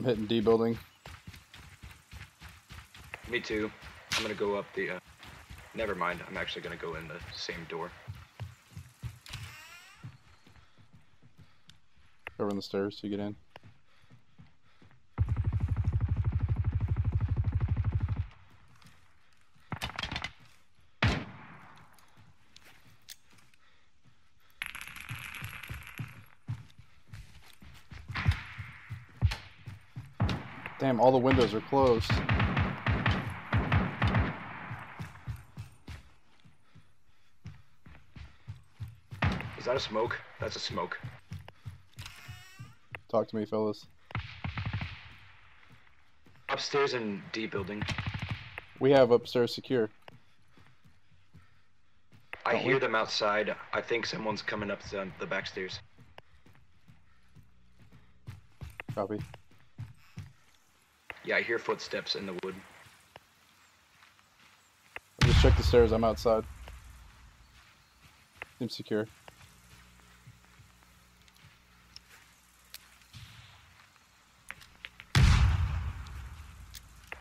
I'm hitting D building. Me too. I'm gonna go up the, never mind, I'm actually gonna go in the same door. Over on the stairs to get in. Damn, all the windows are closed. Is that a smoke? That's a smoke. Talk to me, fellas. Upstairs in D building. We have upstairs secure. I hear them outside. I think someone's coming up the back stairs. Copy. Yeah, I hear footsteps in the wood. I'll just check the stairs, I'm outside. Seems secure.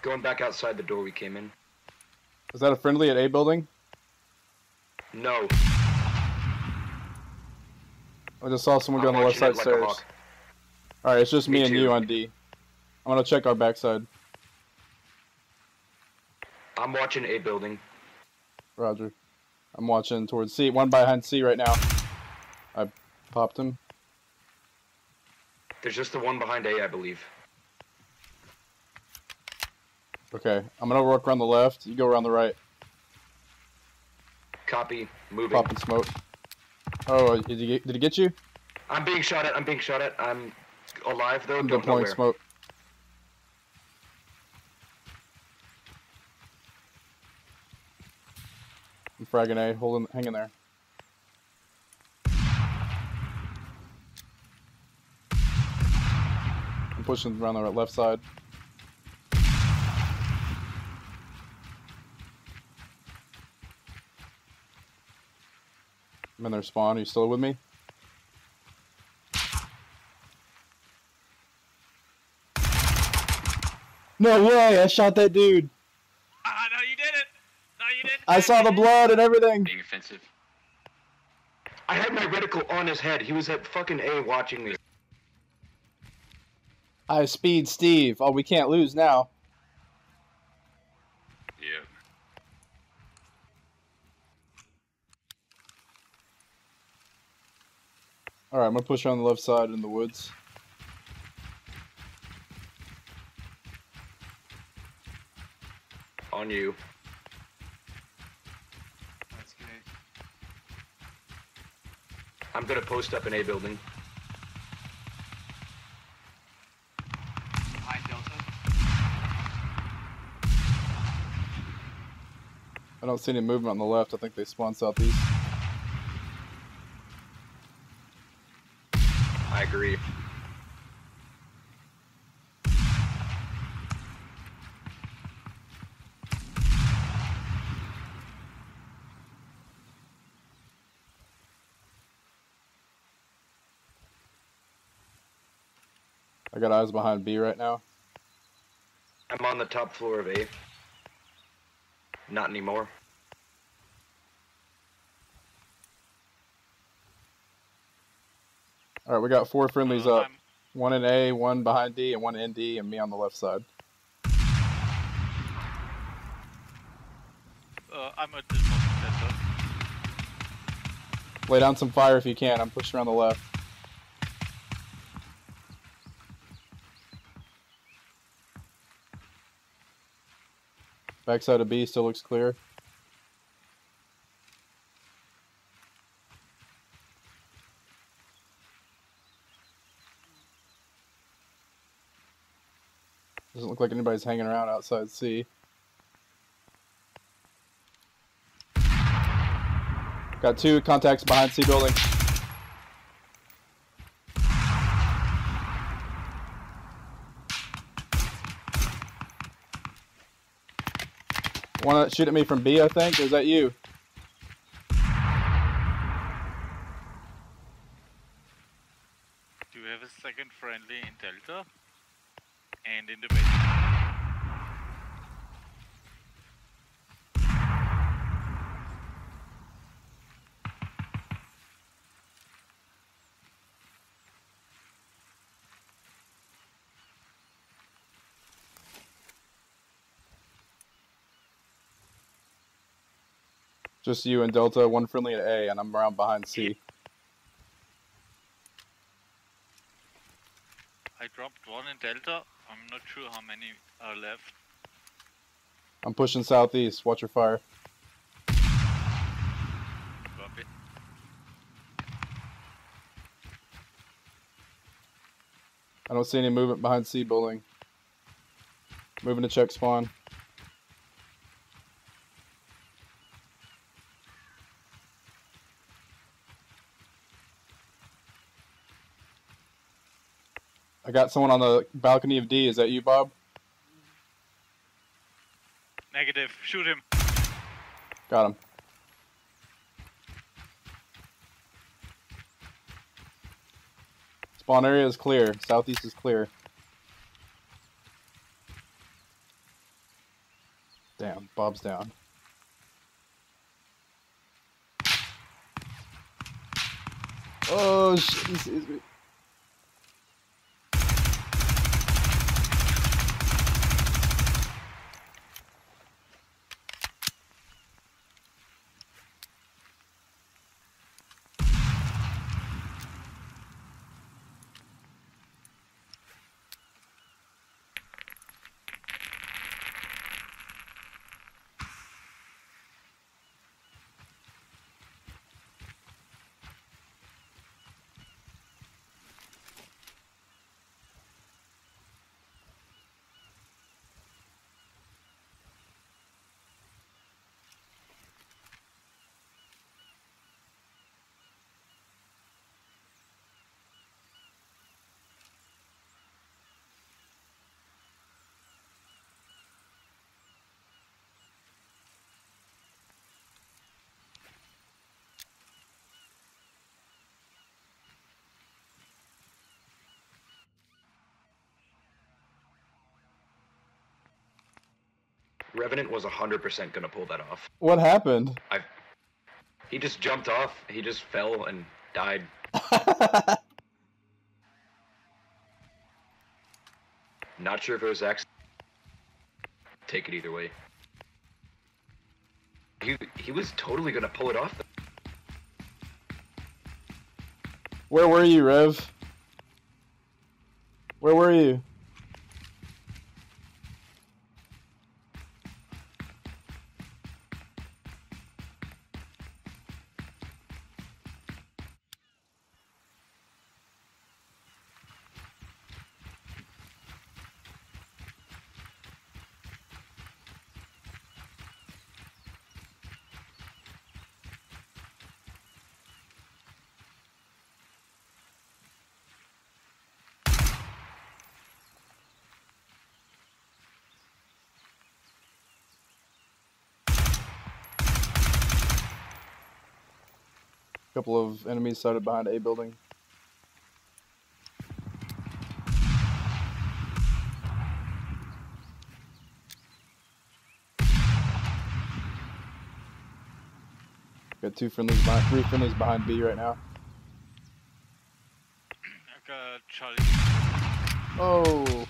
Going back outside the door we came in. Is that a friendly at A building? No. I just saw someone go on the left side stairs. Alright, it's just me and you on D. I'm gonna check our backside. I'm watching A building. Roger. I'm watching towards C. One behind C right now. I popped him. There's just the one behind A, I believe. Okay. I'm gonna work around the left. You go around the right. Copy. Moving. Popping smoke. Oh, did he get you? I'm being shot at. I'm alive though. I'm deploying smoke. Frag and A, hang in there. I'm pushing around the left side. I'm in their spawn, are you still with me? No way, I shot that dude! I saw the blood and everything. Being offensive. I had my reticle on his head. He was at fucking A watching me. I speed Steve. Oh, we can't lose now. Yeah. Alright, I'm gonna push on the left side in the woods. On you. I'm gonna post up in A building. Behind Delta. I don't see any movement on the left. I think they spawned southeast. I agree. I got eyes behind B right now. I'm on the top floor of A. Not anymore. Alright, we got four friendlies up. One in A, one behind D, and one in D, and me on the left side. I'm at this one. Lay down some fire if you can. I'm pushing around the left. Backside of B still looks clear. Doesn't look like anybody's hanging around outside C. Got two contacts behind C building. Wanna shoot at me from B, I think? Or is that you? Do you have a second friendly in Delta? and individual. Just you and Delta, one friendly at A, and I'm around behind C. I dropped one in Delta. I'm not sure how many are left. I'm pushing southeast. Watch your fire. Copy. I don't see any movement behind C building. Moving to check spawn. I got someone on the balcony of D. Is that you, Bob? Negative. Shoot him. Got him. Spawn area is clear. Southeast is clear. Damn, Bob's down. Oh, shit. He sees me. Revenant was 100% gonna pull that off. What happened? He just jumped off. He just fell and died. Not sure if it was accident. Take it either way. He was totally gonna pull it off. Where were you, Rev? Where were you? Couple of enemies sighted behind A building. Got three friendlies behind B right now. I got Charlie. Oh.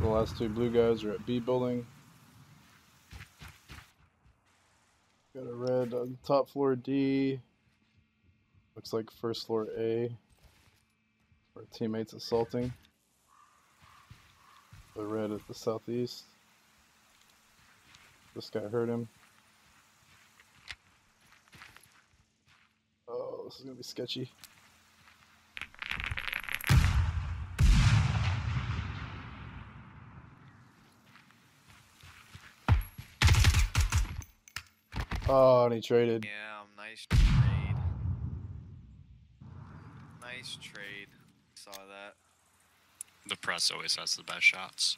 The last two blue guys are at B building. Got a red on top floor D. Looks like first floor A. Our teammates assaulting. The red is the southeast. This guy hurt him. Oh, this is gonna be sketchy. Oh, and he traded. Yeah, nice trade. Nice trade. Saw that. The press always has the best shots.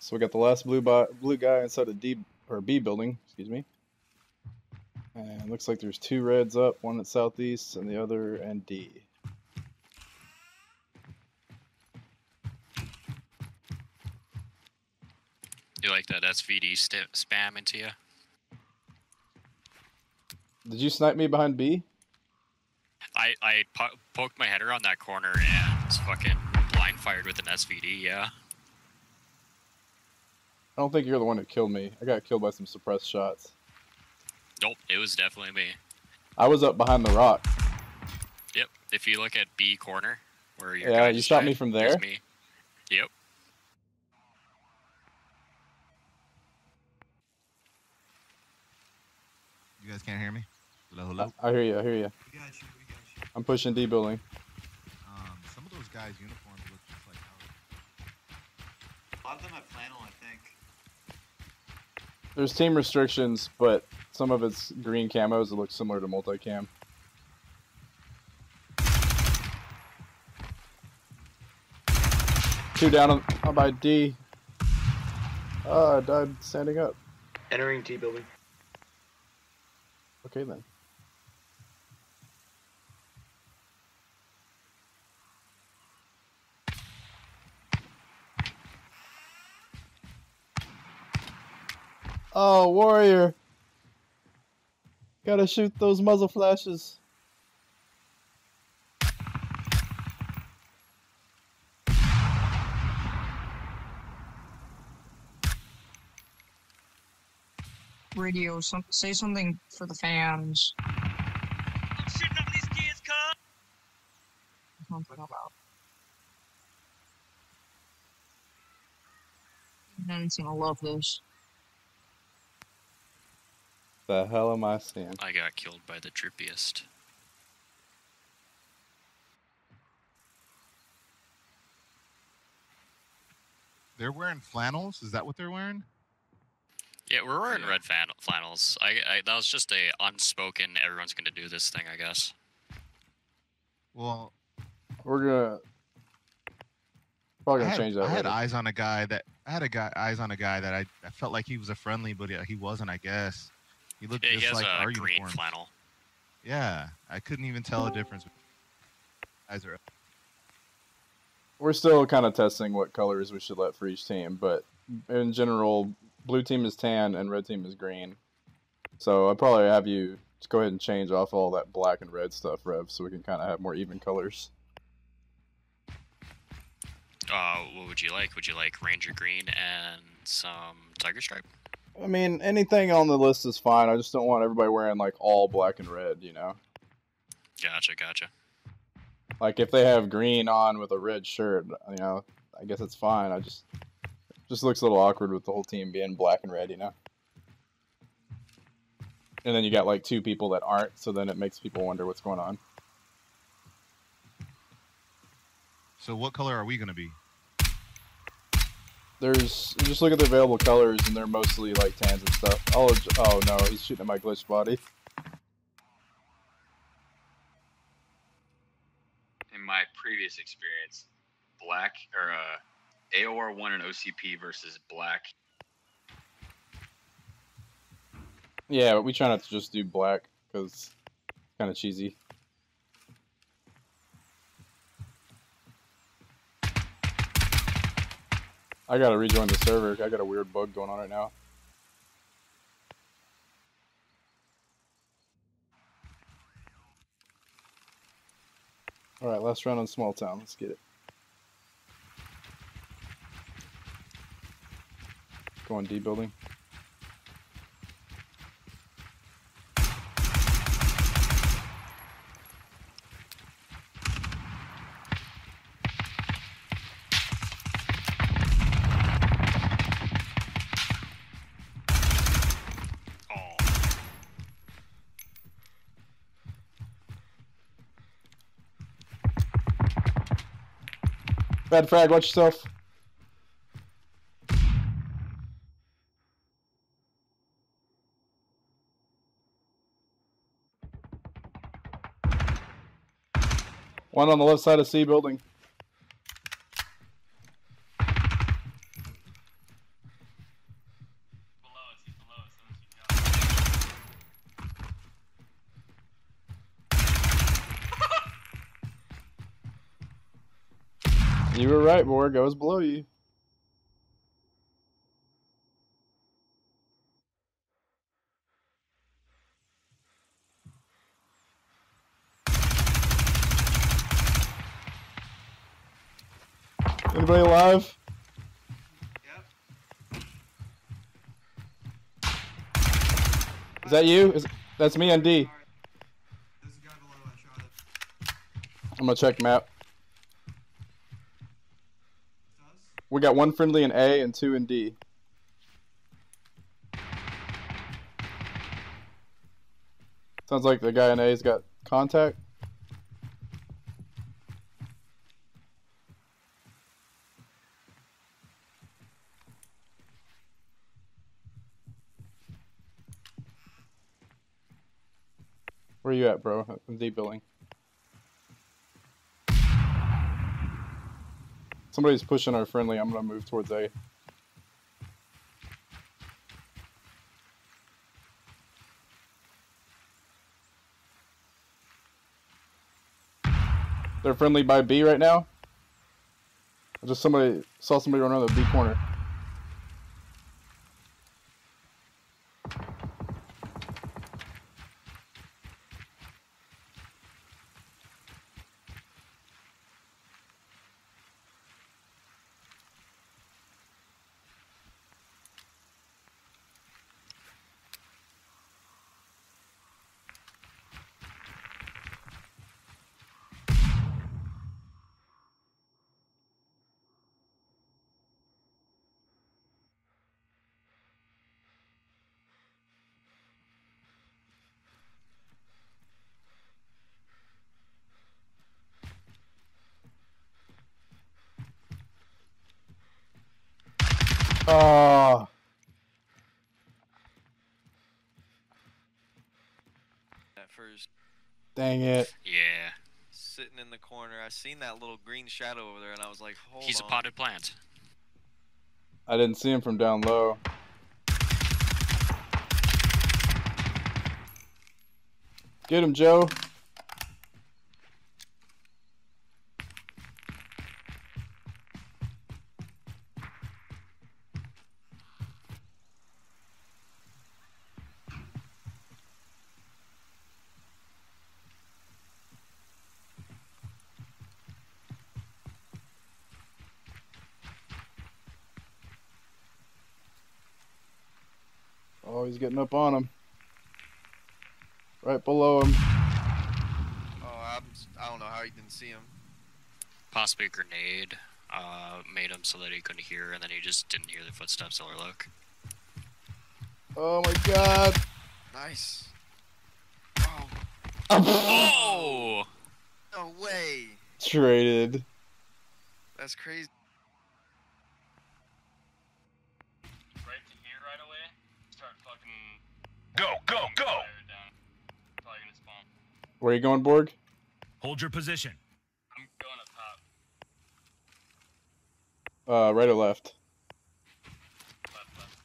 So we got the last blue guy inside the D or B building, excuse me. And it looks like there's two reds up, one at southeast and the other and D. You like that SVD spam into you? Did you snipe me behind B? I poked my head around that corner and was fucking blind fired with an SVD, yeah. I don't think you're the one who killed me. I got killed by some suppressed shots. Nope, it was definitely me. I was up behind the rock. Yep, if you look at B corner, where you're yeah, you shot me from there? It was me. Yep. You guys can't hear me? Hello, hello? I hear you, I hear you. We got you, we got you. I'm pushing D building. Some of those guys' uniforms look just like ours. A lot of them have flannel, I think. There's team restrictions, but some of it's green camos that look similar to multicam. Two down on by D. I died standing up. Entering D building. Okay then. Oh, warrior! Gotta shoot those muzzle flashes. Radio, say something for the fans. I'm shooting up these kids, Khan! Something about. I'm gonna love this. The hell am I seeing? I got killed by the drippiest. They're wearing flannels? Is that what they're wearing? Yeah, we're wearing red flannels. I that was just a unspoken, everyone's gonna do this thing, I guess. Well, we're gonna probably gonna change that. I had eyes on a guy that I felt like he was a friendly, but he wasn't, I guess. He looked just like our green uniforms. Flannel. Yeah, I couldn't even tell the difference. Eyes are up. We're still kind of testing what colors we should let for each team, but in general, blue team is tan and red team is green. So I'd probably have you just go ahead and change off all that black and red stuff, Rev, so we can kind of have more even colors. What would you like? Would you like Ranger Green and some Tiger Stripe? I mean, anything on the list is fine. I just don't want everybody wearing, like, all black and red, you know? Gotcha, gotcha. Like, if they have green on with a red shirt, you know, I guess it's fine. I just looks a little awkward with the whole team being black and red, you know? And then you got, like, two people that aren't, so then it makes people wonder what's going on. So what color are we going to be? There's just look at the available colors, and they're mostly like tans and stuff. Oh no, he's shooting at my glitch body. In my previous experience, black or AOR1 and OCP versus black. Yeah, but we try not to just do black because it's kind of cheesy. I gotta rejoin the server. I got a weird bug going on right now. Alright, last round on small town. Let's get it. Go on D building. Bad frag, watch yourself. One on the left side of C building. You were right, Borg. I was below you. Anybody alive? Yep. Is that you? That's me on D. Right. There's a guy below. I shot it. I'm gonna check map. We got one friendly in A and two in D. Sounds like the guy in A's got contact. Where are you at, bro? I'm D building. Somebody's pushing our friendly. I'm gonna move towards A. They're friendly by B right now. I just saw somebody run around the B corner. Oh. That first. Dang it. Yeah. Sitting in the corner, I seen that little green shadow over there, and I was like, "Hold on." He's a potted plant. I didn't see him from down low. Get him, Joe. He's getting up on him. Right below him. Oh, I don't know how he didn't see him. Possibly a grenade made him so that he couldn't hear, and then he just didn't hear the footsteps or look. Oh my god. Nice. Oh. Oh! No way. Traded. That's crazy. Go, go, go! Where are you going, Borg? Hold your position. I'm going up top. Right or left? Left, left.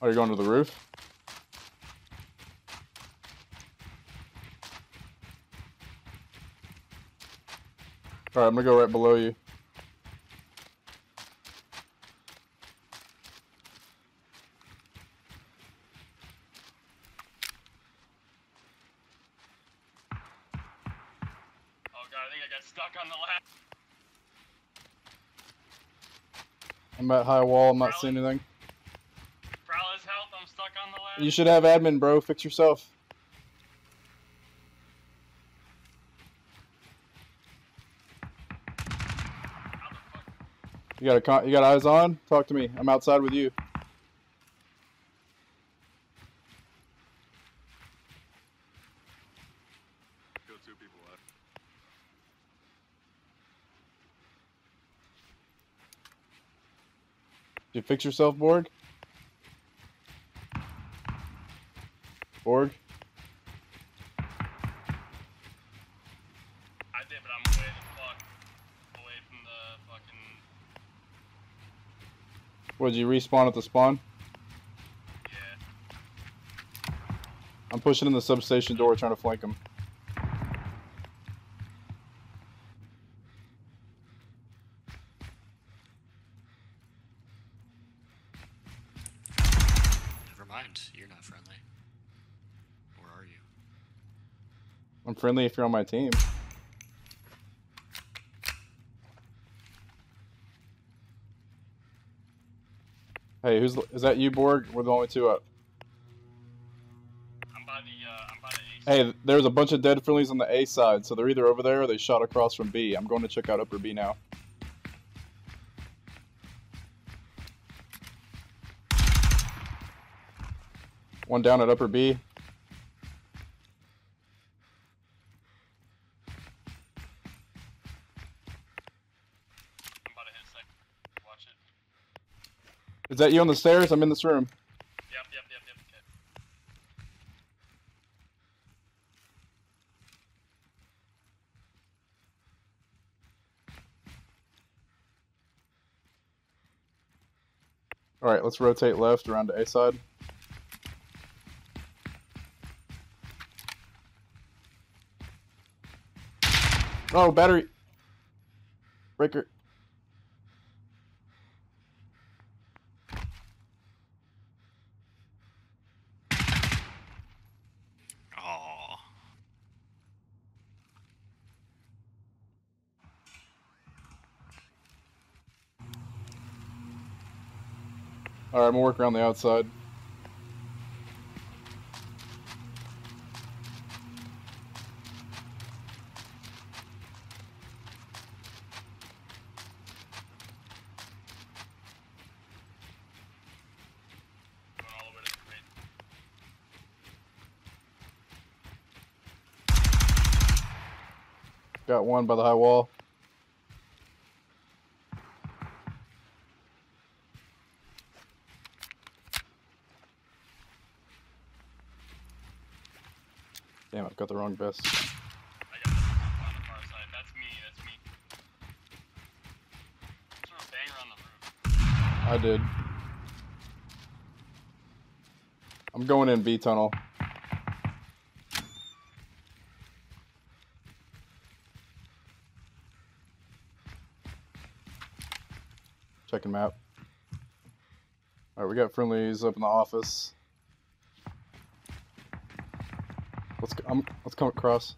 Oh, you're going to the roof? Alright, I'm gonna go right below you. I'm at high wall, I'm not seeing anything. Prowlaz help, I'm stuck on the ladder. You should have admin, bro. Fix yourself. You got eyes on? Talk to me. I'm outside with you. You fix yourself, Borg? Borg? I did, but I'm way the fuck away from the fucking... What, did you respawn at the spawn? Yeah. I'm pushing in the substation door trying to flank him. Friendly if you're on my team. Hey, who's is that you, Borg? We're the only two up. I'm by the A side. Hey, there's a bunch of dead friendlies on the A side, so they're either over there or they shot across from B. I'm going to check out upper B now. One down at upper B. Is that you on the stairs? I'm in this room. Yep. Okay. Alright, let's rotate left around to A side. Oh, battery! Breaker. Alright, I'm gonna work around the outside. Going all over to the mid. Got one by the high wall. Damn, I've got the wrong vest. I got the on the far side. That's me. Threw a banger on the roof. I did. I'm going in B tunnel. Checking map. Alright, we got friendlies up in the office. Let's come across.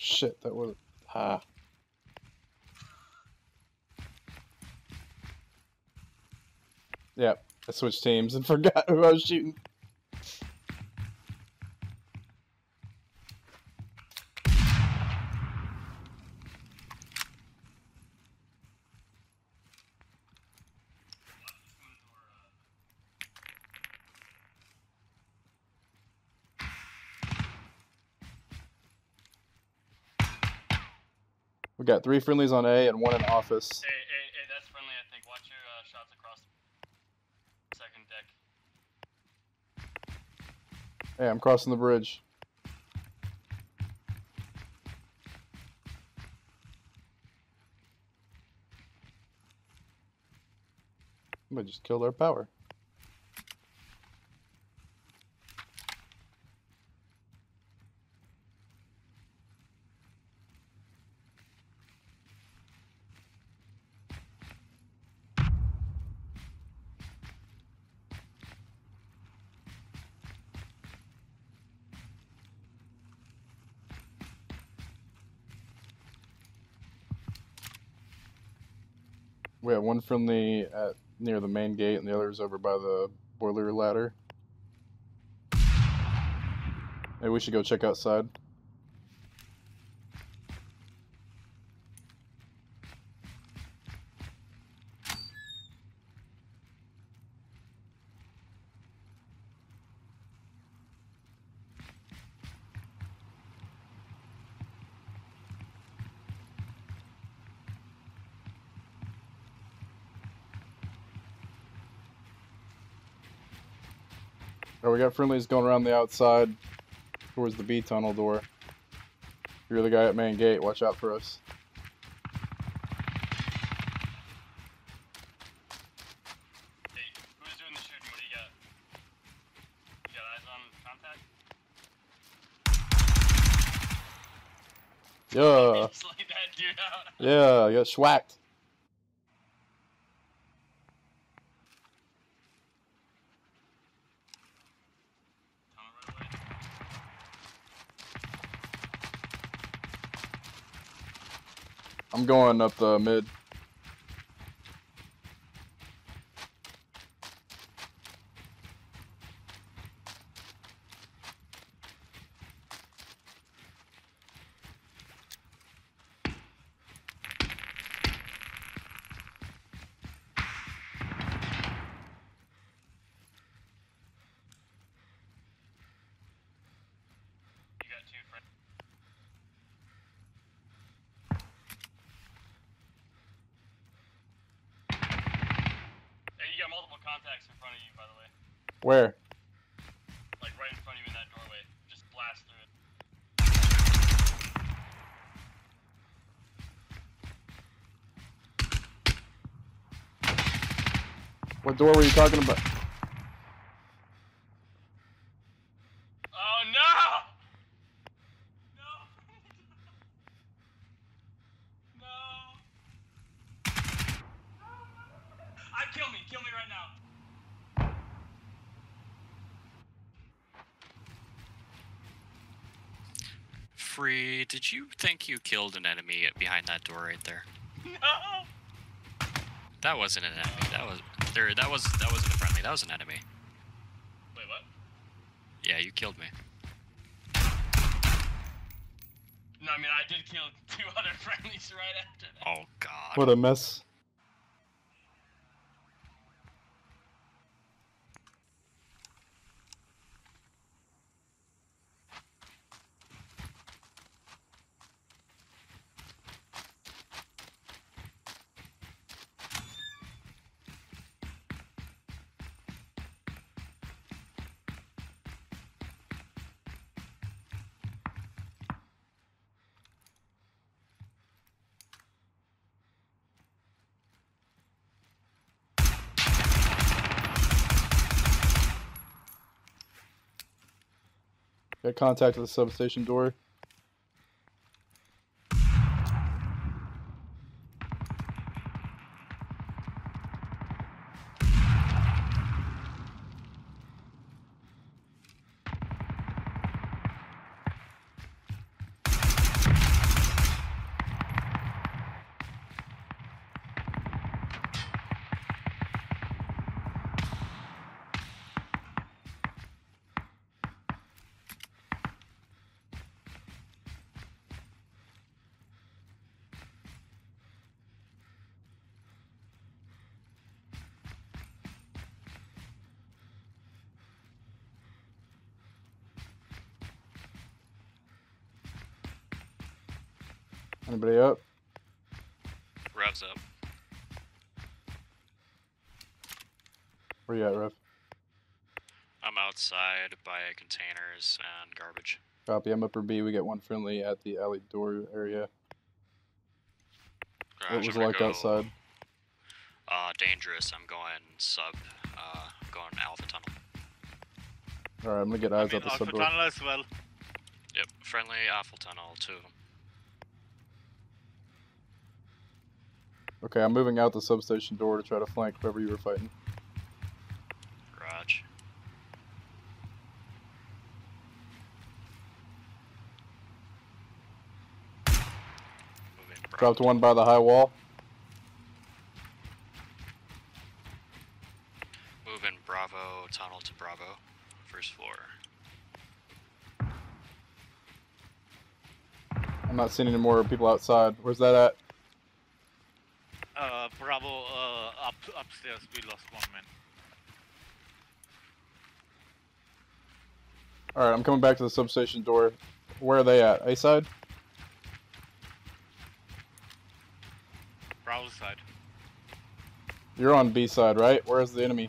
Shit, that was ha. Yeah, I switched teams and forgot who I was shooting. We got three friendlies on A and one in office. Hey, that's friendly, I think. Watch your shots across the second deck. Hey, I'm crossing the bridge. Somebody just killed our power. We have one friendly at, near the main gate, and the other is over by the boiler ladder. Maybe we should go check outside. All right, we got friendlies going around the outside towards the B tunnel door. You're the guy at main gate. Watch out for us. Hey, who's doing the shooting? What do you got? You got eyes on contact? Yeah. Just like that dude out. Yeah, you got schwacked. I'm going up the mid. Where? Like right in front of you in that doorway. Just blast through it. What door were you talking about? Oh no! No! No! Kill me right now! Free, did you think you killed an enemy behind that door right there? No. That wasn't an enemy. That was there. That wasn't a friendly. That was an enemy. Wait, what? Yeah, you killed me. No, I mean I did kill two other friendlies right after that. Oh God. What a mess. Got contact with the substation door. Anybody up? Rev's up. Where you at, Rev? I'm outside by containers and garbage. Copy, I'm upper B. We got one friendly at the alley door area. What was it like outside? Dangerous. I'm going sub. I'm going alpha tunnel. Alright, I'm gonna get eyes out the sub door. Alpha tunnel as well. Yep, friendly alpha tunnel, two of them. Okay, I'm moving out the substation door to try to flank whoever you were fighting. Raj. Dropped one by the high wall. not seeing any more people outside. Where's that at? Bravo, upstairs. We lost one man. Alright, I'm coming back to the substation door. Where are they at? A side? Prowlaz side. You're on B side, right? Where's the enemy?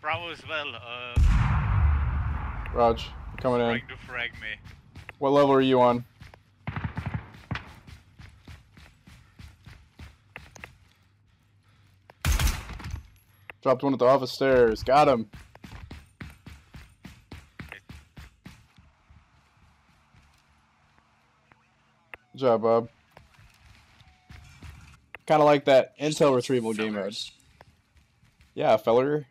Bravo as well. Raj, coming in. Trying to frag me. What level are you on? Dropped one at the office stairs. Got him. Good job, Bob. Kind of like that intel retrieval game mode. Yeah, feller.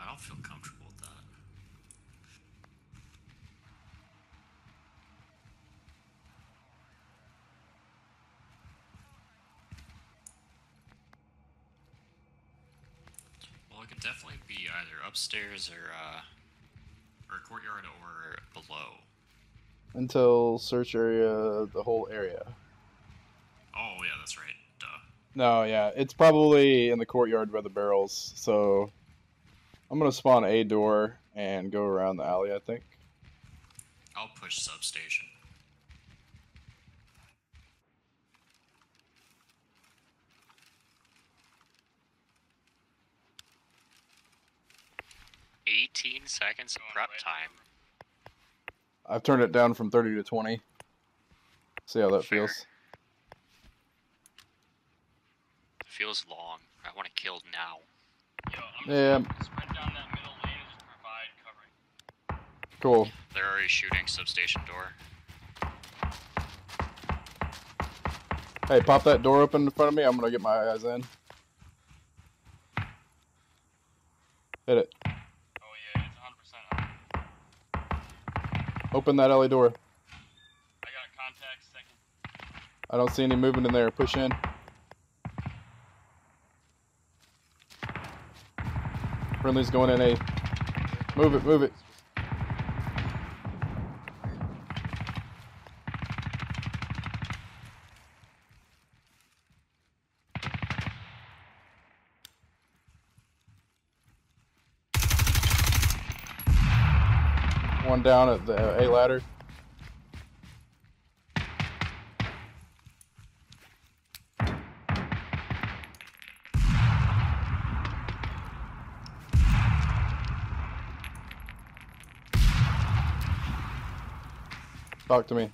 I don't feel comfortable with that. Well, it could definitely be either upstairs or courtyard or below. Until search area, the whole area. Oh, yeah, that's right. Duh. No, yeah, it's probably in the courtyard by the barrels, so I'm going to spawn a door and go around the alley, I think. I'll push substation. "18 seconds of prep time." I've turned it down from 30 to 20. See how that feels. It feels long. I want to kill now. Yo, I'm just gonna sprint down that middle lane and just provide covering. Cool. They're already shooting substation door. Hey, pop that door open in front of me. I'm gonna get my eyes in. Hit it. Oh yeah, it's 100%. Open that alley door. I got contact second. I don't see any movement in there. Push in. Friendly's going in A. Move it, move it. One down at the A ladder. Talk to me.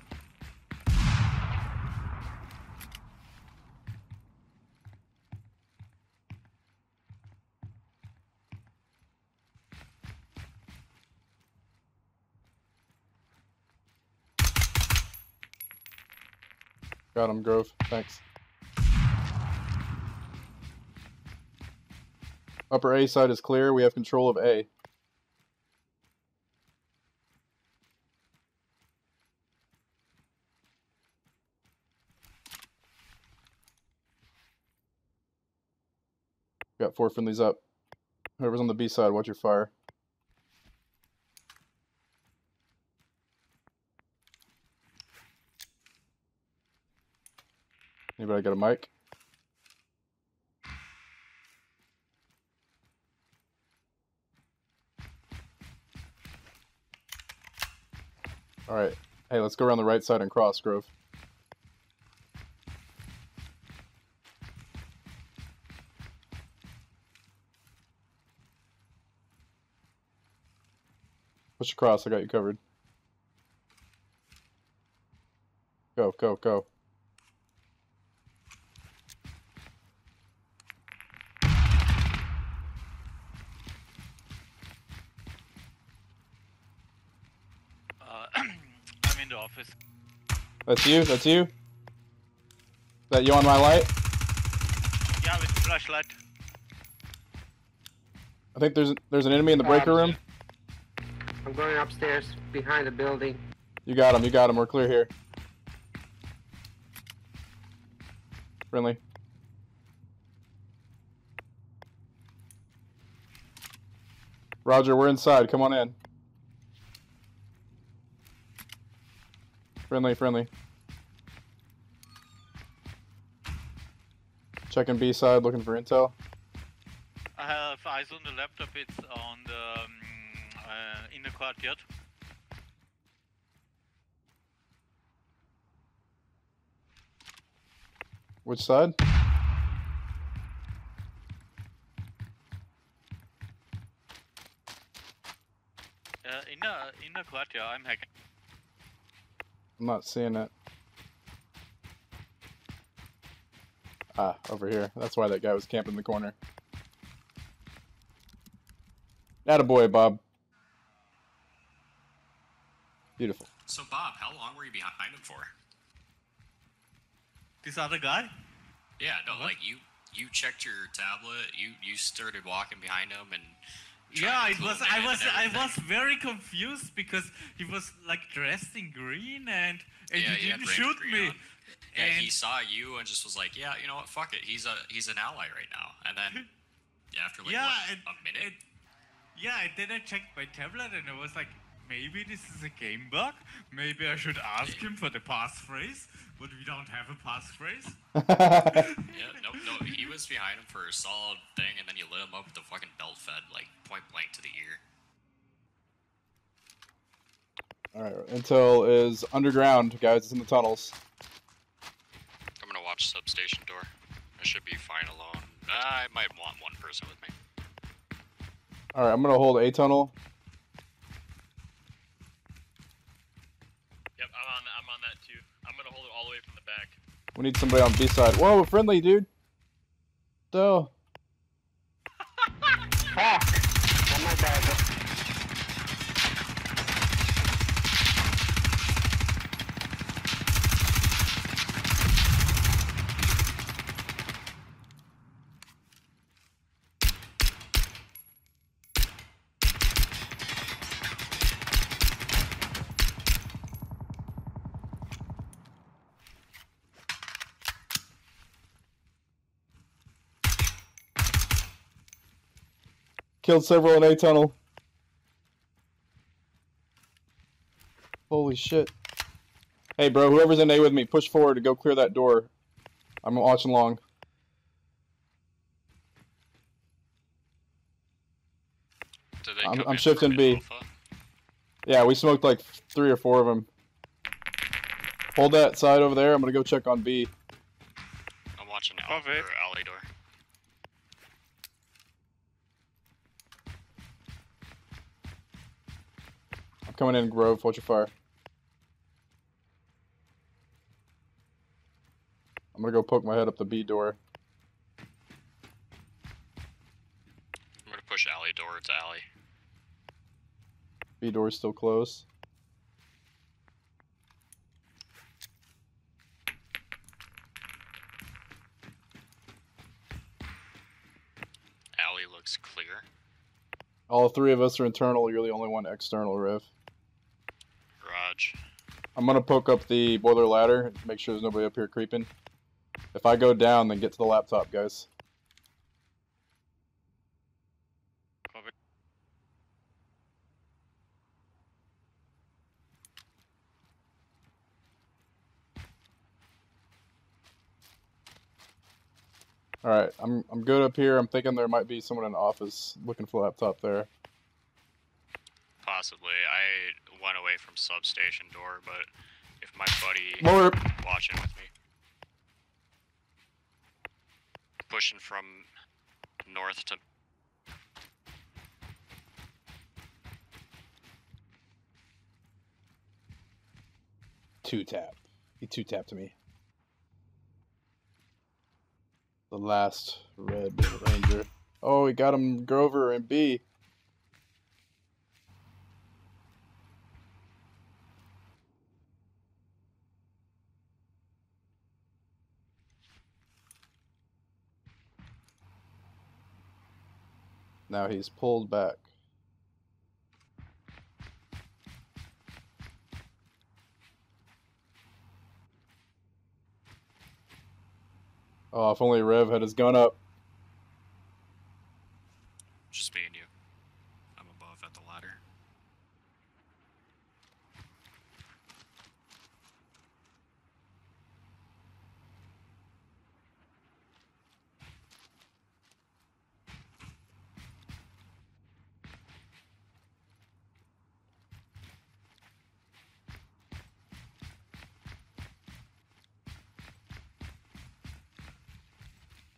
Got him, Grove. Thanks. Upper A side is clear. We have control of A. Got 4 friendlies up. Whoever's on the B side, watch your fire. Anybody got a mic? Alright. Hey, let's go around the right side and cross, Grove. Push across, I got you covered. Go, go, go. I'm in the office. That's you, that's you? Is that you on my light? Yeah, with the flashlight. I think there's an enemy in the breaker room. I'm going upstairs, behind the building. You got him, we're clear here. Friendly. Roger, we're inside, come on in. Friendly. Checking B side, looking for intel. I have eyes on the laptop. It's on the in the courtyard. Which side? In the courtyard. I'm hacking. I'm not seeing it. Ah, over here. That's why that guy was camping in the corner. Attaboy, Bob. Beautiful. So, Bob, how long were you behind him for? This other guy? Yeah, no, what? Like, you checked your tablet, you started walking behind him, and... Yeah, it was, I was very confused, because he was, like, dressed in green, and yeah, he didn't shoot me. On. Yeah, and he saw you and just was like, yeah, you know what, fuck it, he's an ally right now. And then, after, like, a minute? And then I checked my tablet, and I was like, maybe this is a game bug? Maybe I should ask him for the passphrase? But we don't have a passphrase? No, he was behind him for a solid thing, and then you lit him up with the fucking belt fed, like, point blank to the ear. Alright, intel is underground, guys, it's in the tunnels. I'm gonna watch substation door. I should be fine alone. I might want one person with me. Alright, I'm gonna hold A tunnel. Yep, I'm on that too. I'm gonna hold it all the way from the back. We need somebody on B side. Whoa, friendly, dude! So... One more guy. Killed several in A tunnel. Holy shit. Hey bro, whoever's in A with me, push forward to go clear that door. I'm watching long. I'm shifting B. Yeah, we smoked like 3 or 4 of them. Hold that side over there, I'm gonna go check on B. I'm watching now. Alley door. Coming in, Grove, hold your fire. I'm gonna go poke my head up the B door. I'm gonna push alley door, it's alley. B door's still closed. Alley looks clear. All 3 of us are internal, you're the only one external, Riff. I'm gonna poke up the boiler ladder, make sure there's nobody up here creeping. If I go down, then get to the laptop, guys. Copy. All right, I'm good up here. I'm thinking there might be someone in the office looking for the laptop there. Possibly. I went away from substation door, but if my buddy is watching with me. Pushing from north to... Two-tap. He two-tapped to me. The last Red Ranger. Oh, he got him, Grover and B. Now he's pulled back. Oh, if only Rev had his gun up. Just me and you. I'm above at the ladder.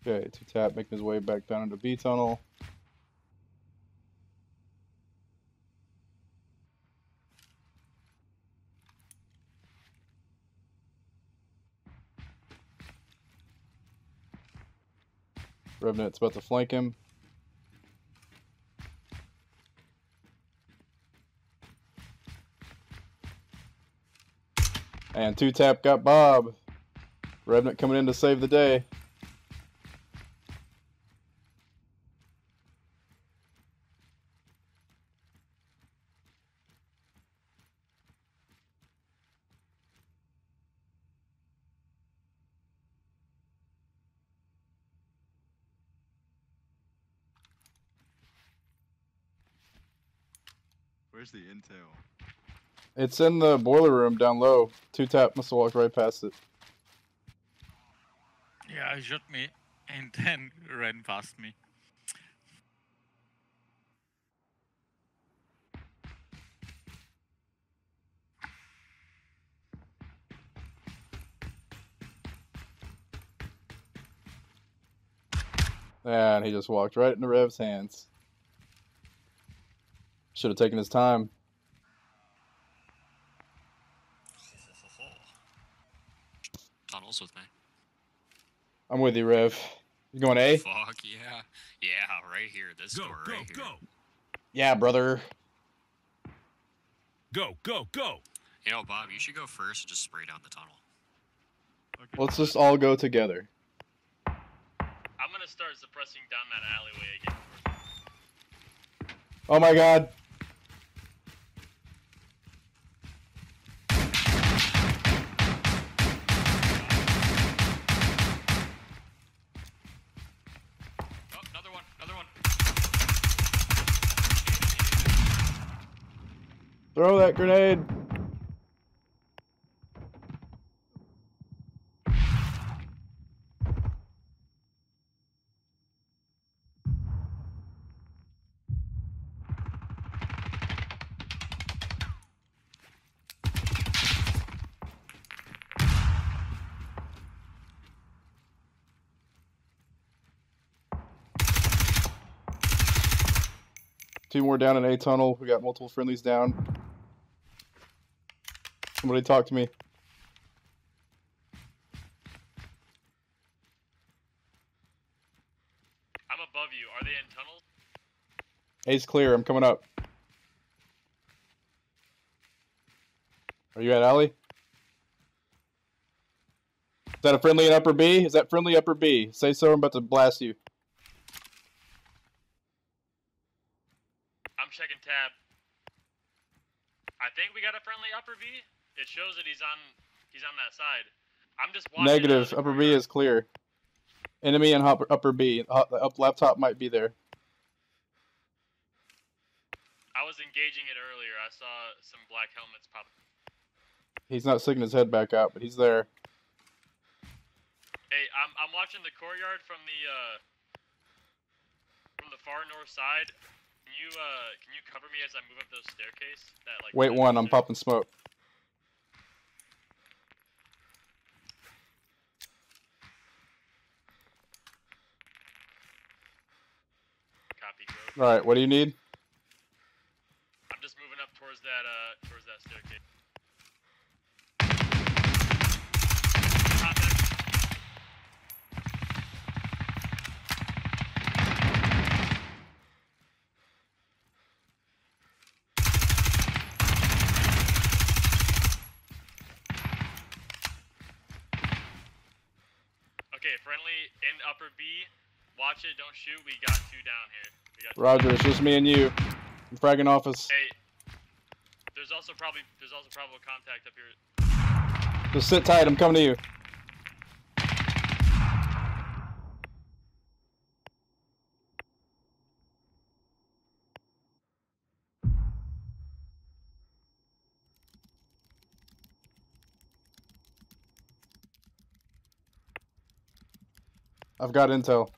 Okay, Two-Tap making his way back down into the B tunnel. Revenant's about to flank him. And Two-Tap got Bob. Revenant coming in to save the day. Where's the intel? It's in the boiler room down low. Two-Tap must have walked right past it. Yeah, he shot me and then ran past me. And he just walked right into Rev's hands. Should have taken his time. Tunnels with me. I'm with you, Rev. You going A? Fuck yeah. Yeah, right here. This door right here. Go. Yeah, brother. Go, go, go. Yo, Bob, you should go first and just spray down the tunnel. Okay. Let's just all go together. I'm gonna start suppressing down that alleyway again. Oh my god. Throw that grenade. Two more down in A tunnel. We got multiple friendlies down. Somebody talk to me. I'm above you. Are they in tunnels? A's clear. I'm coming up. Are you at alley? Is that a friendly in upper B? Is that friendly upper B? Say so. I'm about to blast you. I'm checking tab. I think we got a friendly upper B. It shows that he's on that side. I'm just watching. Negative. Upper B is clear. Enemy in upper B. Up laptop might be there. I was engaging it earlier. I saw some black helmets pop. He's not sticking his head back out, but he's there. Hey, I'm watching the courtyard from the far north side. Can you cover me as I move up those staircase? Wait one, I'm popping smoke. Alright, what do you need? I'm just moving up towards that staircase. Okay, friendly in upper B. Watch it, don't shoot. We got two down here. Roger, it's just me and you. I'm fragging office. Hey, there's also probable contact up here. Just sit tight. I'm coming to you. I've got intel.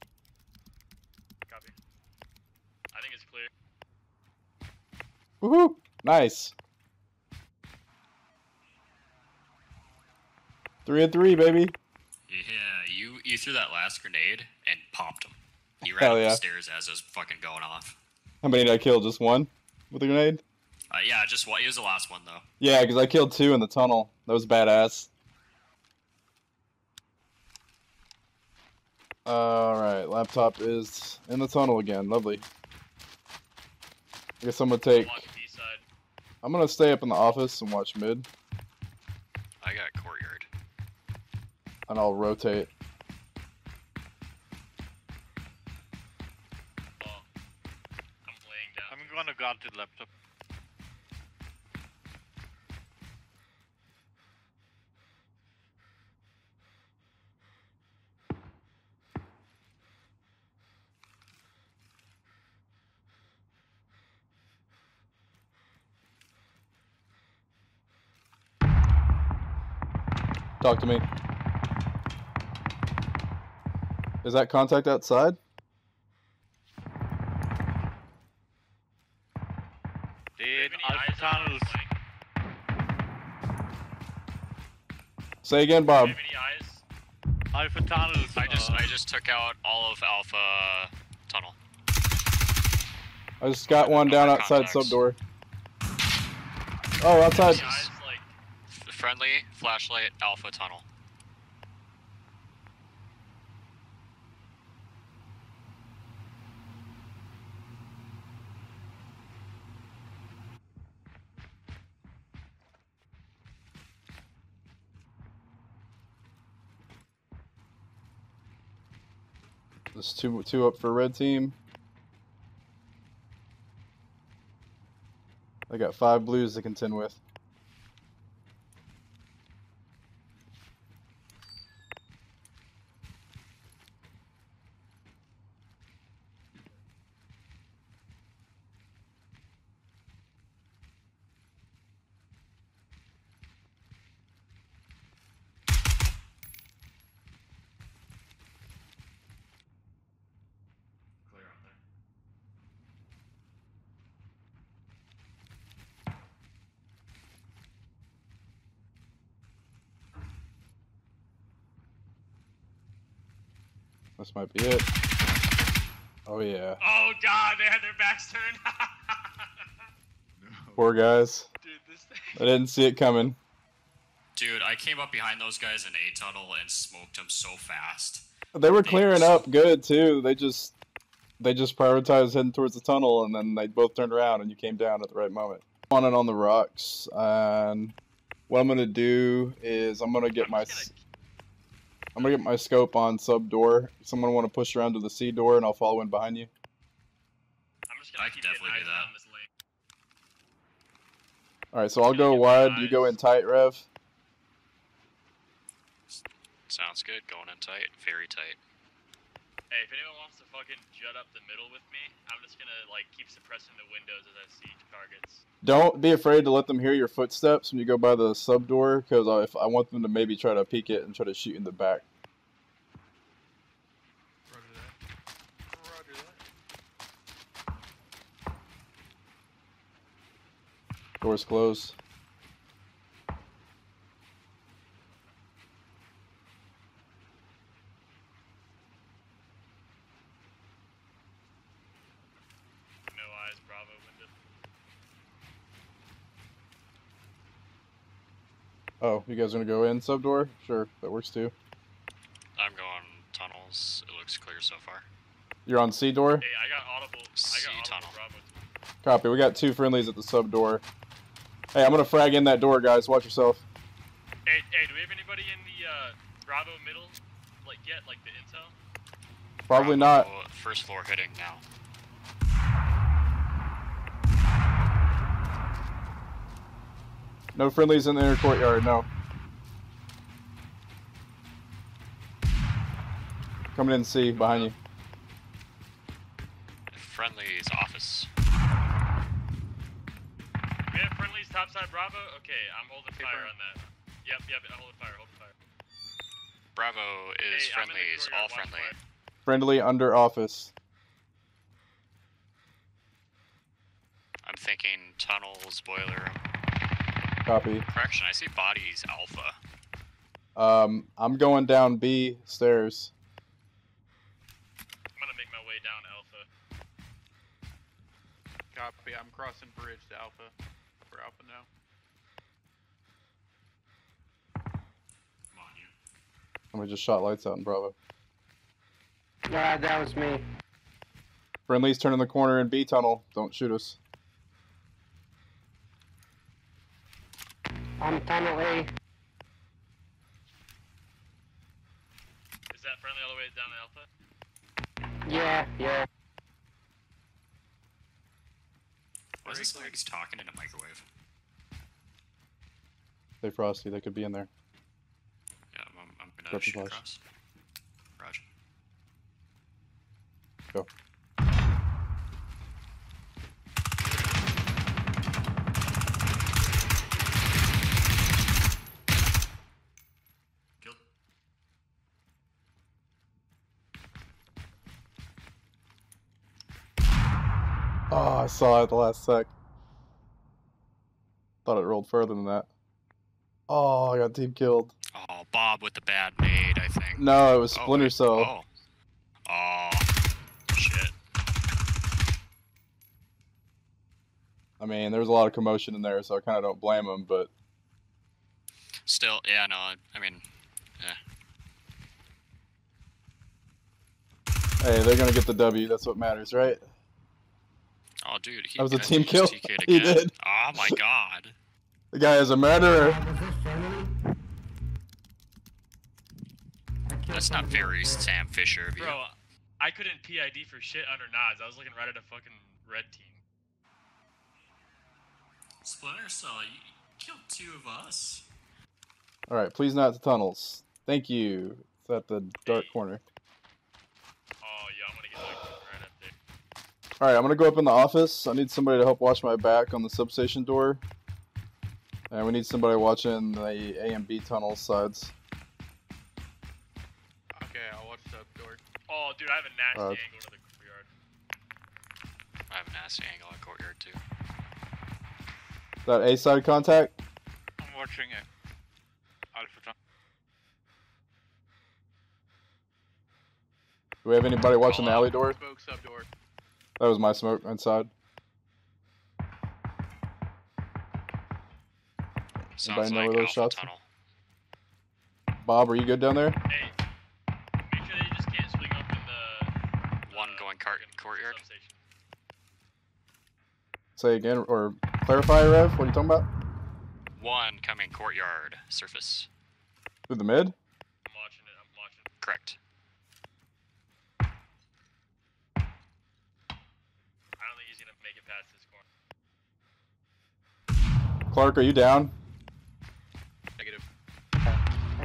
Woohoo! Nice. 3 and 3, baby. Yeah, you threw that last grenade and popped him. He ran up the stairs as it was fucking going off. How many did I kill? Just one with a grenade? Yeah, just one. He was the last one, though. Yeah, because I killed two in the tunnel. That was badass. Alright, laptop is in the tunnel again. Lovely. I guess I'm going to take... I'm going to stay up in the office and watch mid. I got courtyard. And I'll rotate. Well, I'm laying down. I'm going to guard the laptop. Talk to me. Is that contact outside? Dude, tunnels. Say again, Bob. Alpha tunnels. I just took out all of Alpha tunnel. I just got one down outside sub door. Oh, outside. Friendly, flashlight, alpha tunnel. There's two up for red team. I got 5 blues to contend with. This might be it. Oh yeah. Oh god, they had their backs turned. No. Poor guys. Dude, this thing. I didn't see it coming. Dude, I came up behind those guys in A tunnel and smoked them so fast. They were clearing up good too. They just prioritized heading towards the tunnel, and then they both turned around, and you came down at the right moment. On and on the rocks. And what I'm gonna do is I'm gonna get my scope on sub door. Someone want to push around to the C door, and I'll follow in behind you. I'm just gonna definitely do that. All right, so I'll go wide. You go in tight, Rev. Sounds good. Going in tight, very tight. Hey, if anyone wants to fucking jut up the middle with me, I'm just gonna like keep suppressing the windows as I see targets. Don't be afraid to let them hear your footsteps when you go by the sub door, because if I want them to maybe try to peek it and try to shoot in the back. Roger that. Roger that. Door's closed. Oh, you guys are gonna go in sub door? Sure, that works too. I'm going tunnels. It looks clear so far. You're on C door? Hey, I got audible. C I got tunnel. Copy. We got 2 friendlies at the sub door. Hey, I'm gonna frag in that door, guys. Watch yourself. Hey, do we have anybody in the Bravo middle? Like yet, like the intel? Probably Bravo, not. First floor hitting now. No friendlies in the inner courtyard, no. Coming in C, behind you. Friendlies, office. We have friendlies, topside Bravo? Okay, I'm holding fire on that. Yep, I'm holding fire, Bravo is friendlies, all friendly. Friendly under office. I'm thinking tunnels, boiler. Copy. Correction, I see bodies alpha. I'm going down B stairs. Copy, I'm crossing bridge to Alpha. For Alpha now. Come on, you. And we just shot lights out in Bravo. Nah, that was me. Friendly's turning the corner in B tunnel. Don't shoot us. I'm tunnel A. Is that friendly all the way down to Alpha? Yeah, yeah. Why is this like he's talking in a microwave? They frosty, they could be in there. Yeah, I'm gonna Grab shoot across. Roger. Go. Oh, I saw it at the last sec. Thought it rolled further than that. Oh, I got team killed. Oh, Bob with the bad nade, I think. No, it was Splinter Soul. Oh. Oh, shit. I mean, there was a lot of commotion in there, so I kind of don't blame him, but... Still, yeah, no, I mean, yeah. Hey, they're gonna get the W, that's what matters, right? Oh, dude, he that was a team kill. He did. Oh my god. The guy is a murderer. That's not very Sam Fisher of you. Bro, I couldn't PID for shit under nods. I was looking right at a fucking red team. Splinter Cell, you killed two of us. Alright, please not the tunnels. Thank you. It's at the dark corner. Oh, yeah, I'm gonna get that. Alright, I'm gonna go up in the office. I need somebody to help watch my back on the substation door. And we need somebody watching the A and B tunnel sides. Okay, I'll watch the door. Oh, dude, I have a nasty angle to the courtyard. I have a nasty angle on the courtyard, too. Is that A side contact? I'm watching it. Alpha tunnel. Do we have anybody watching the alley door? Smoke sub door. That was my smoke inside. Sounds anybody know where those shots are? Bob, are you good down there? Hey, make sure that you just can't swing up in the one going courtyard. Say again, or clarify, Rev, what are you talking about? One coming courtyard surface. Through the mid? I'm watching it, I'm watching it. Correct. Past this corner. Clark, are you down? Negative.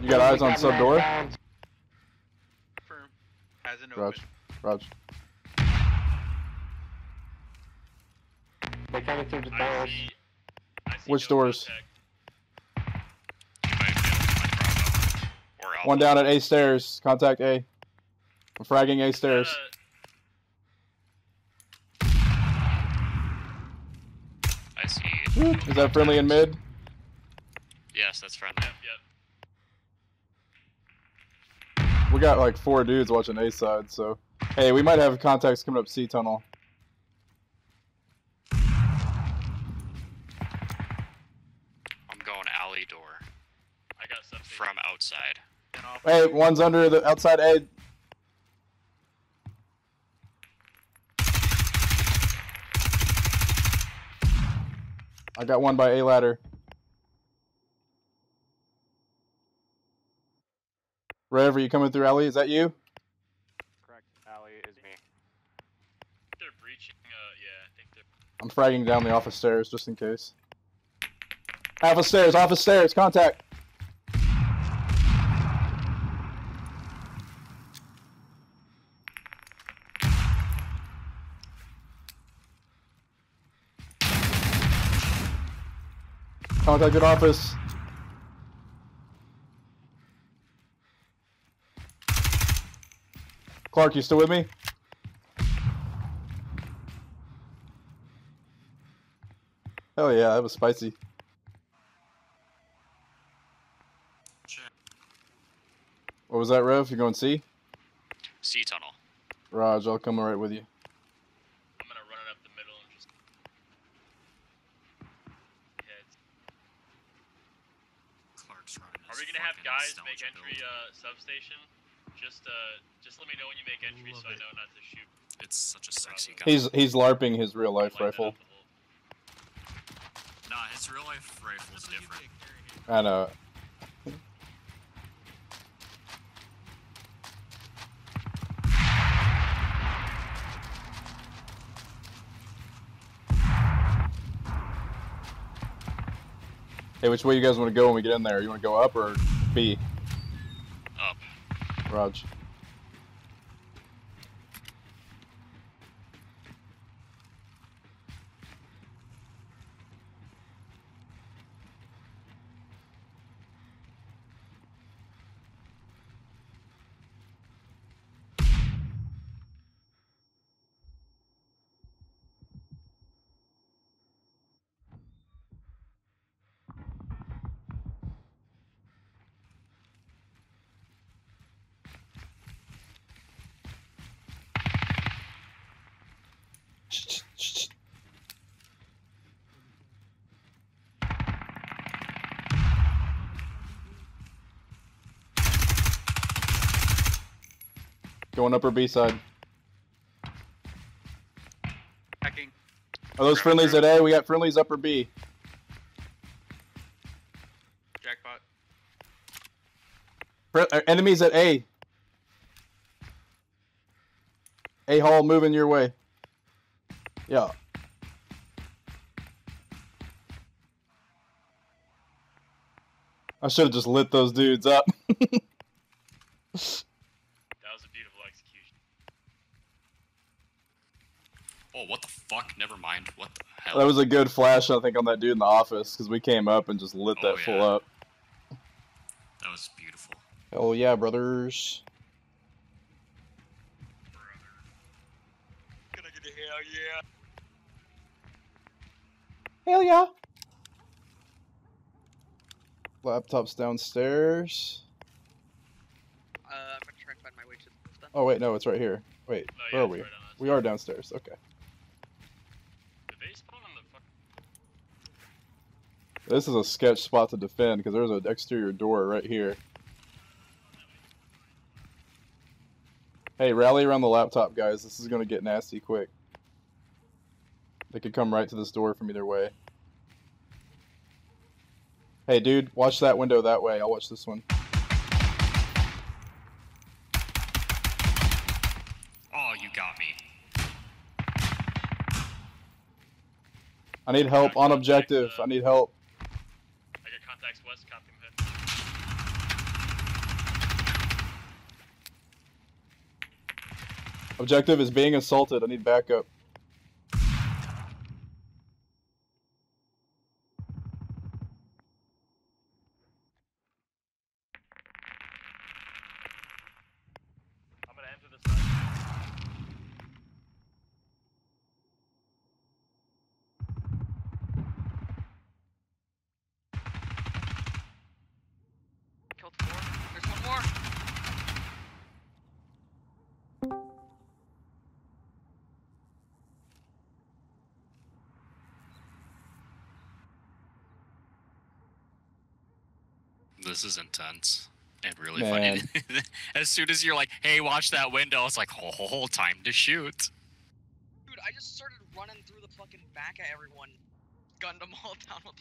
You got eyes on sub door? Firm. As an Raj. Raj. They're coming through the doors. Which doors? One down at A stairs. Contact A. I'm fragging A stairs. Is that friendly in mid? Yes, that's friendly. Yep. We got like four dudes watching A side, so... Hey, we might have contacts coming up C tunnel. I'm going alley door. I got something. From outside. Hey, one's under the outside A. I got one by A ladder. Rev, are you coming through alley? Is that you? Correct. Alley is me. They're breaching, yeah, I think they're... I'm fragging down the office stairs, just in case. Office stairs, contact! Contacted office. Clark, you still with me? Hell yeah, that was spicy. Sure. What was that, Rev? You going C? C tunnel. Raj, I'll come right with you. I'm gonna run it up the middle and just Are we gonna have guys make entry substation? Just let me know when you make entry so I know not to shoot. It's such a sexy guy. He's LARPing his real life rifle. Nah, his real life rifle's different. I know. Hey, which way you guys want to go when we get in there? You want to go up or B? Up. Raj. Going up or B side. Hacking. Are those friendlies at A? We got friendlies up or B. Jackpot. Enemies at A. A hall moving your way. Yeah. I should have just lit those dudes up. Never mind. What the hell? That was a good flash, I think, on that dude in the office, because we came up and just lit that fool up. That was beautiful. Oh yeah, brothers. Brother. Can I get a hell yeah? Hell yeah! Laptop's downstairs. I'm gonna try and find my way to the stuff. Oh wait, no, it's right here. Wait, no, where are we? Right we are downstairs. Okay. This is a sketch spot to defend because there's an exterior door right here. Hey, rally around the laptop, guys. This is going to get nasty quick. They could come right to this door from either way. Hey, dude, watch that window that way. I'll watch this one. Oh, you got me. I need help on objective. I need help. West, objective is being assaulted. I need backup. This is intense and really funny. As soon as you're like, hey, watch that window, it's like, whole time to shoot. Dude, I just started running through the fucking back at everyone. Gunned them all down.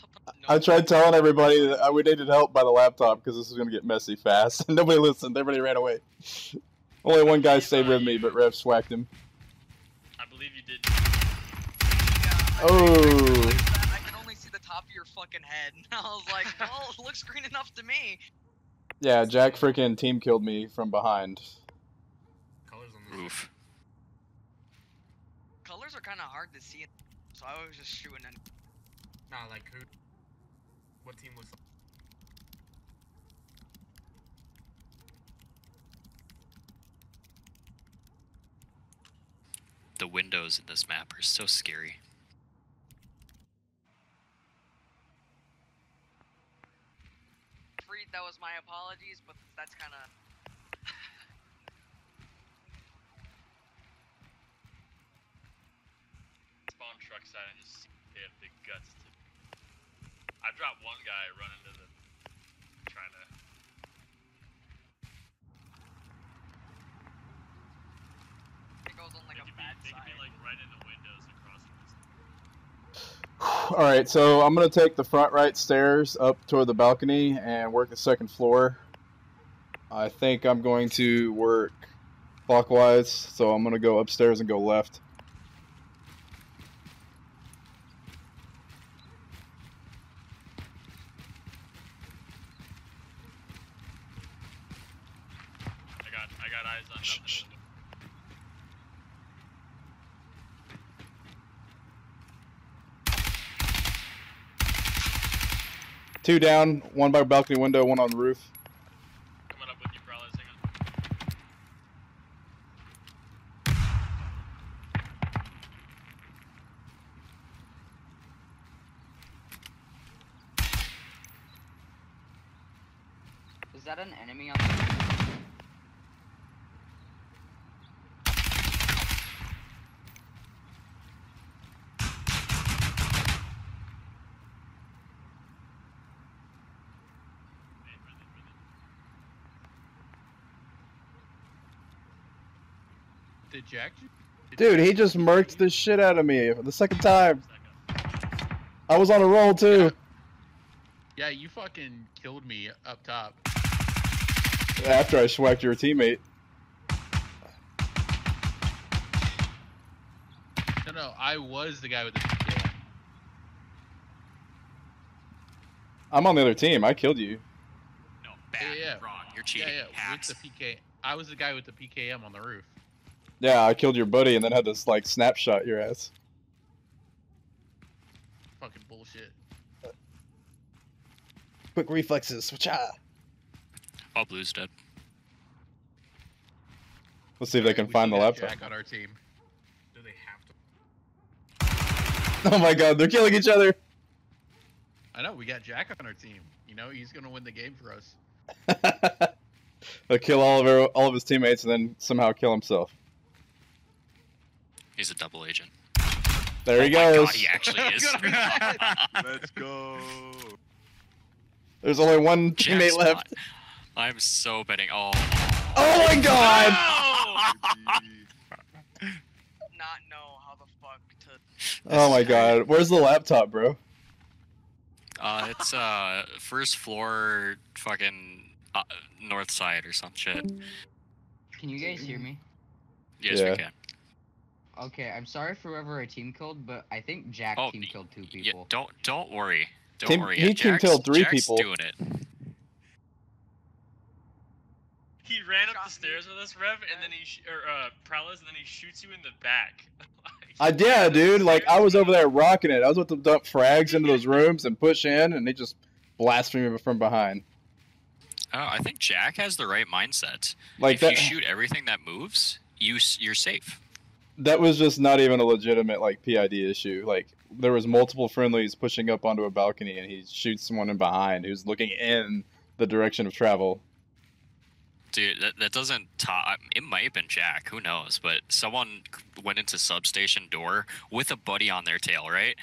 I tried telling everybody that we needed help by the laptop because this was going to get messy fast. And nobody listened. Everybody ran away. Only one guy stayed with me, but Rev swacked him. I believe you did. Yeah, oh. Top of your fucking head. And I was like, well, it looks green enough to me. Yeah, Jack freaking team killed me from behind. Colors on the roof. Colors are kind of hard to see, so I was just shooting. Nah, like who? What team was? The windows in this map are so scary. That was my apologies, but that's kind of... Spawn truck side and just they have the guts to... I dropped one guy running to the... Trying They could be like right in the windows across the... Alright, so I'm going to take the front right stairs up toward the balcony and work the second floor. I think I'm going to work clockwise, so I'm going to go upstairs and go left. I got eyes on nothing. Two down, one by balcony window, one on the roof. Coming up with you, Prowlaz. Hang on. Is that an enemy on the roof? Did Jack? Dude, he just murked the shit out of me for the second time. I was on a roll too. Yeah, you fucking killed me up top. After I swacked your teammate. No, I was the guy with the PK. I'm on the other team. I killed you. No, bad. Yeah, yeah. Wrong. You're cheating. Yeah, yeah. With the PK. I was the guy with the PKM on the roof. Yeah, I killed your buddy and then had to, like, snapshot your ass. Fucking bullshit. Quick reflexes, whatcha? All blue's dead. Let's see if they can find the laptop. Jack on our team. Do they have to? Oh my god, they're killing each other! I know, we got Jack on our team. You know, he's gonna win the game for us. He'll kill all of his teammates and then somehow kill himself. He's a double agent. There he goes. God, he actually is. Let's go. There's only one teammate left. I'm so betting. Oh my god! No! Not know how the fuck to. Oh my god! Where's the laptop, bro? It's first floor, fucking north side or some shit. Can you guys hear me? Yes, yeah. We can. Okay, I'm sorry for whoever I team killed, but I think Jack team killed two people. Yeah, don't worry. Don't worry. He team killed three people. Doing it. He ran up the stairs with us, Rev, and then Prowlaz, and then he shoots you in the back. I did, dude. Like I was over there rocking it. I was about to dump frags into those rooms and push in, and they just blasted me from behind. Oh, I think Jack has the right mindset. Like if you shoot everything that moves, you're safe. That was just not even a legitimate, like, PID issue. Like, there was multiple friendlies pushing up onto a balcony, and he shoots someone in behind who's looking in the direction of travel. Dude, that doesn't top... It might have been Jack, who knows, but someone went into substation door with a buddy on their tail, right?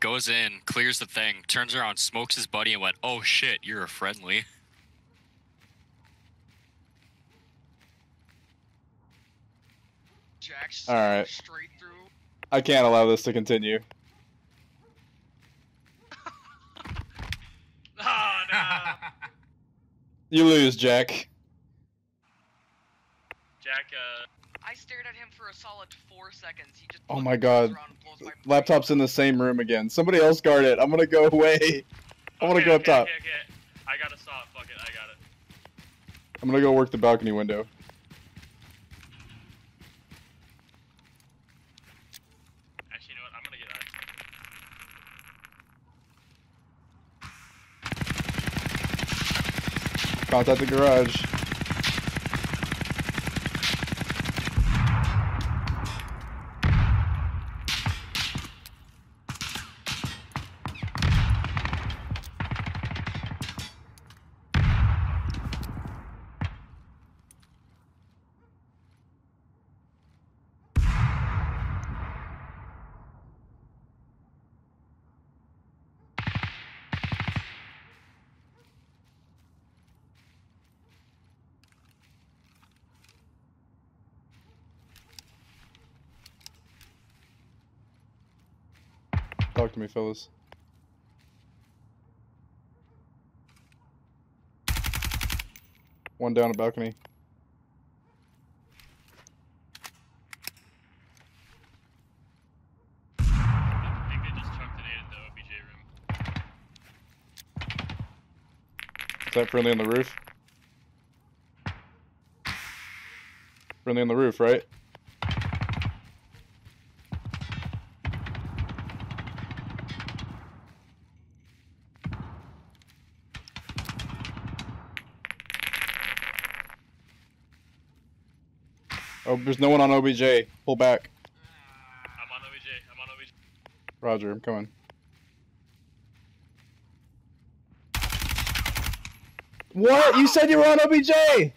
Goes in, clears the thing, turns around, smokes his buddy, and went, oh shit, you're a friendly. All right. Straight through. I can't allow this to continue. Oh, no. You lose, Jack. Jack, I stared at him for a solid 4 seconds. He just oh my god. Laptop's in the same room again. Somebody else guard it. I'm gonna go away. I wanna go up top. Okay. I got a saw. Fuck it. I got it. I'm gonna go work the balcony window. Contact the garage. Talk to me, fellas. One down a balcony. I think they just chucked an aid in the OBJ room. Is that friendly on the roof? Friendly on the roof, right? Oh, there's no one on OBJ. Pull back. I'm on OBJ. I'm on OBJ. Roger, I'm coming. What? You said you were on OBJ!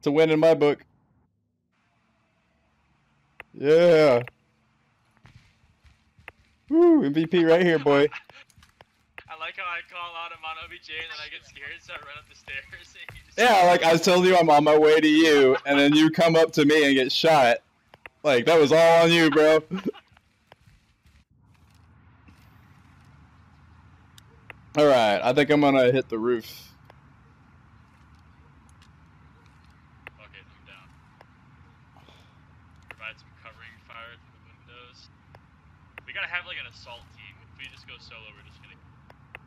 It's a win in my book. Yeah. Woo, MVP right here, boy. I like how I call out him on OBJ and then I get scared, so I run up the stairs. And you just like I was telling you I'm on my way to you, and then you come up to me and get shot. Like, that was all on you, bro. Alright, I think I'm gonna hit the roof.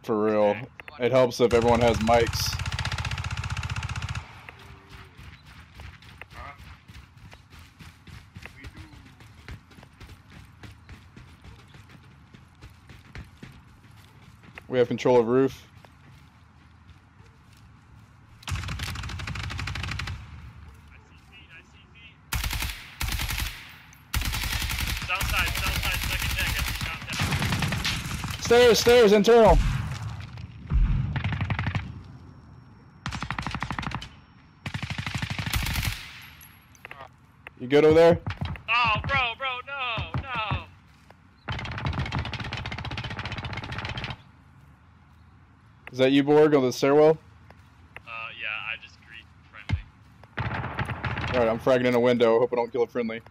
For real. It helps if everyone has mics. We have control of roof. Stairs, stairs, internal. You good over there? Oh, bro, no. Is that you, Borg, on the stairwell? Yeah, I just greet friendly. Alright, I'm fragging in a window. Hope I don't kill a friendly.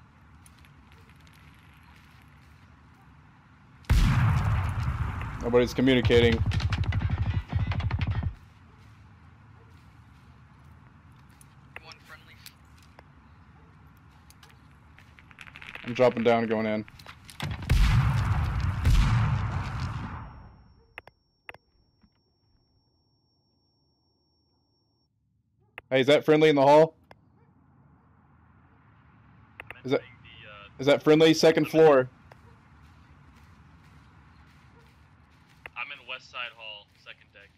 Nobody's communicating. I'm dropping down, going in. Hey, is that friendly in the hall? Is that friendly? Second floor. I'm in West Side Hall, second deck.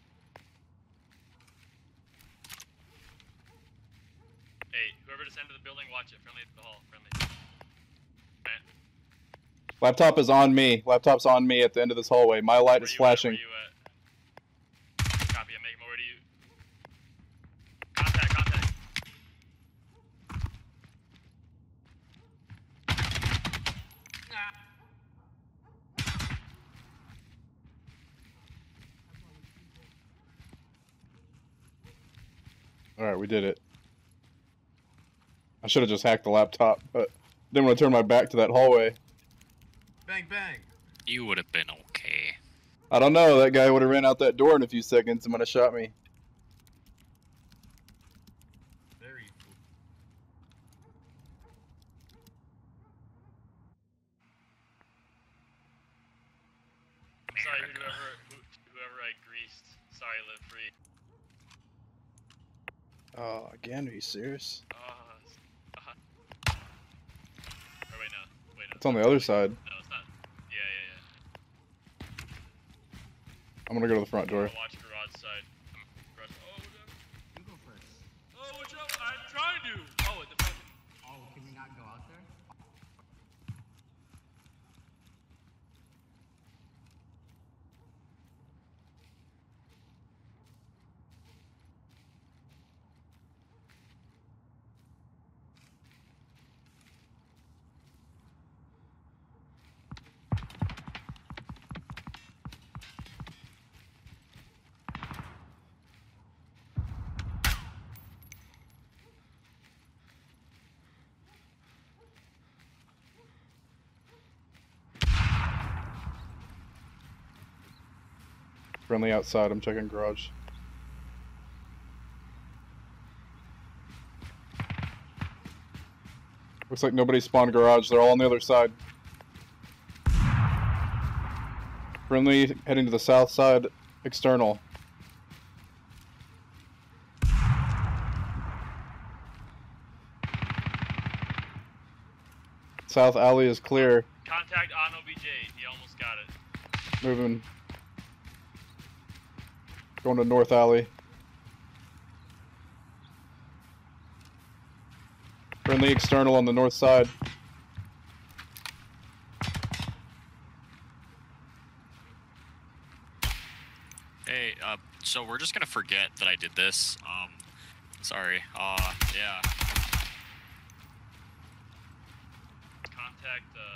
Hey, whoever just entered the building, watch it. Friendly at the hall. Friendly. Laptop is on me. Laptop's on me at the end of this hallway. My light is flashing. Copy, I'm making my way to you. Contact, contact. Alright, we did it. I should have just hacked the laptop, but didn't want to turn my back to that hallway. Bang, bang. You would have been okay. I don't know. That guy would have ran out that door in a few seconds and would have shot me. Very cool. Sorry, whoever I greased. Sorry, live free. Oh, again? Are you serious? Oh, wait, no. Wait, no. It's on the other side. I'm gonna go to the front door. Watch garage side. Oh, you go first. Oh, what's up? I'm trying to. Oh, at the front. Oh, can we not go out there? Friendly outside, I'm checking garage. Looks like nobody spawned garage, they're all on the other side. Friendly heading to the south side, external. South alley is clear. Contact on OBJ, he almost got it. Moving. Going to North Alley. Friendly external on the north side. Hey, so we're just gonna forget that I did this. Sorry. Yeah. Contact the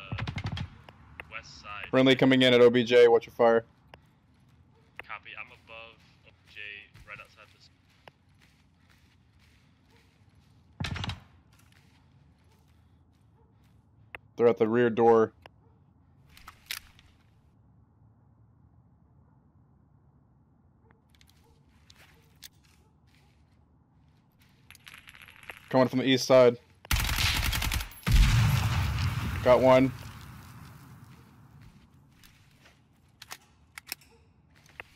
west side. Friendly coming in at OBJ, watch your fire. Copy, I'm above. Right outside this. They're at the rear door. Coming from the east side. Got one.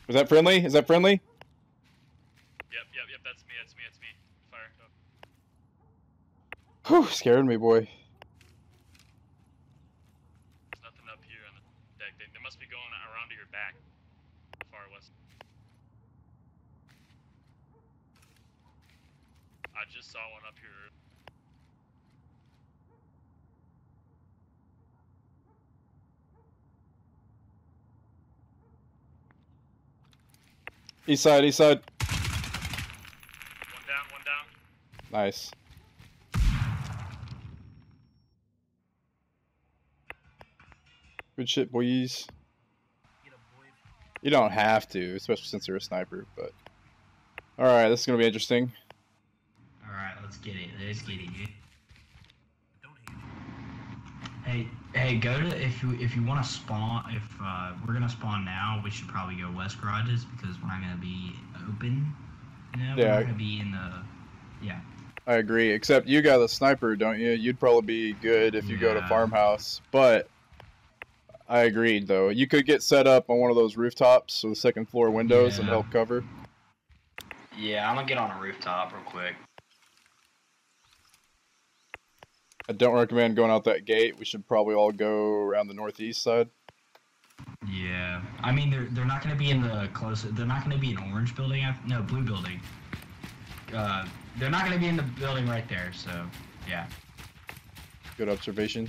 Was that friendly? Is that friendly? Yep, that's me. Fire, go. Whew, scared me, boy. There's nothing up here on the deck. They must be going around to your back. Far west. I just saw one up here. East side. One down. Nice. Good shit, boys. You don't have to, especially since you're a sniper, but... Alright, this is gonna be interesting. Alright, let's get it. Let's get it, dude. Hey, Hey, go to, if you want to spawn, if we're going to spawn now, we should probably go west garages because we're not going to be open. You know, we're not going to be in the, I agree, except you got a sniper, don't you? You'd probably be good if you go to farmhouse, but I agreed, though. You could get set up on one of those rooftops with second floor windows and help cover. Yeah, I'm going to get on a rooftop real quick. I don't recommend going out that gate. We should probably all go around the northeast side. Yeah, I mean they're not going to be in the closest. They're not going to be in orange building. No, blue building. They're not going to be in the building right there. So yeah. Good observation.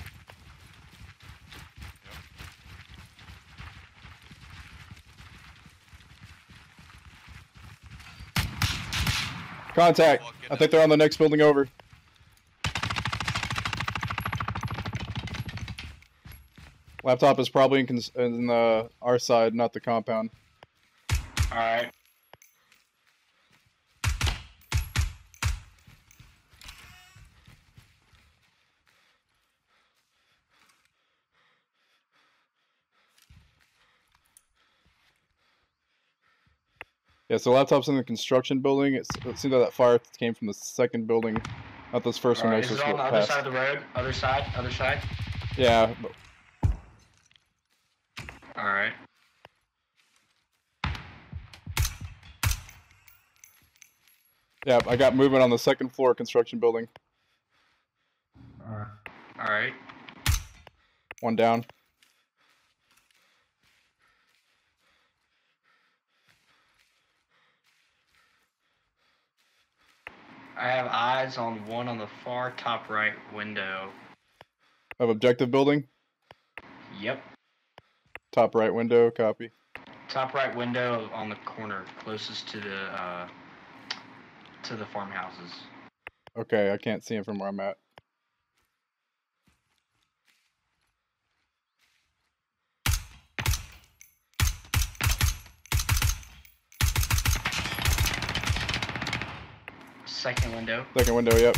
Contact. I think they're on the next building over. Laptop is probably in the our side, not the compound. All right. Yeah, so laptop's in the construction building. It seems like that fire came from the second building, not this first one. Right. Is it on the other side of the road? Other side? Other side? Yeah. All right. Yeah, I got movement on the second floor construction building. All right. All right. One down. I have eyes on one on the far top right window. Of objective building? Yep. Top right window, copy. Top right window on the corner, closest to the farmhouses. Okay, I can't see him from where I'm at. Second window. Second window, yep.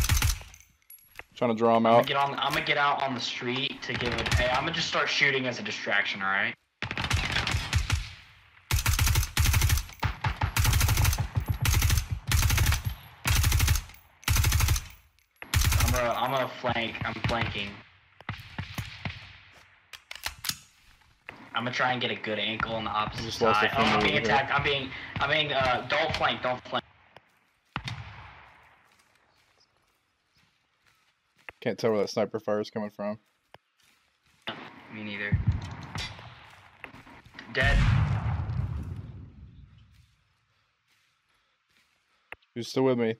Trying to draw him out. I'm gonna get out on the street to give it. Hey, I'm gonna just start shooting as a distraction, all right? I'm gonna flank. I'm flanking. I'm gonna try and get a good angle on the opposite side. Oh, I'm being attacked. I'm being don't flank. Don't flank. Can't tell where that sniper fire is coming from. Me neither. Dead. Who's still with me?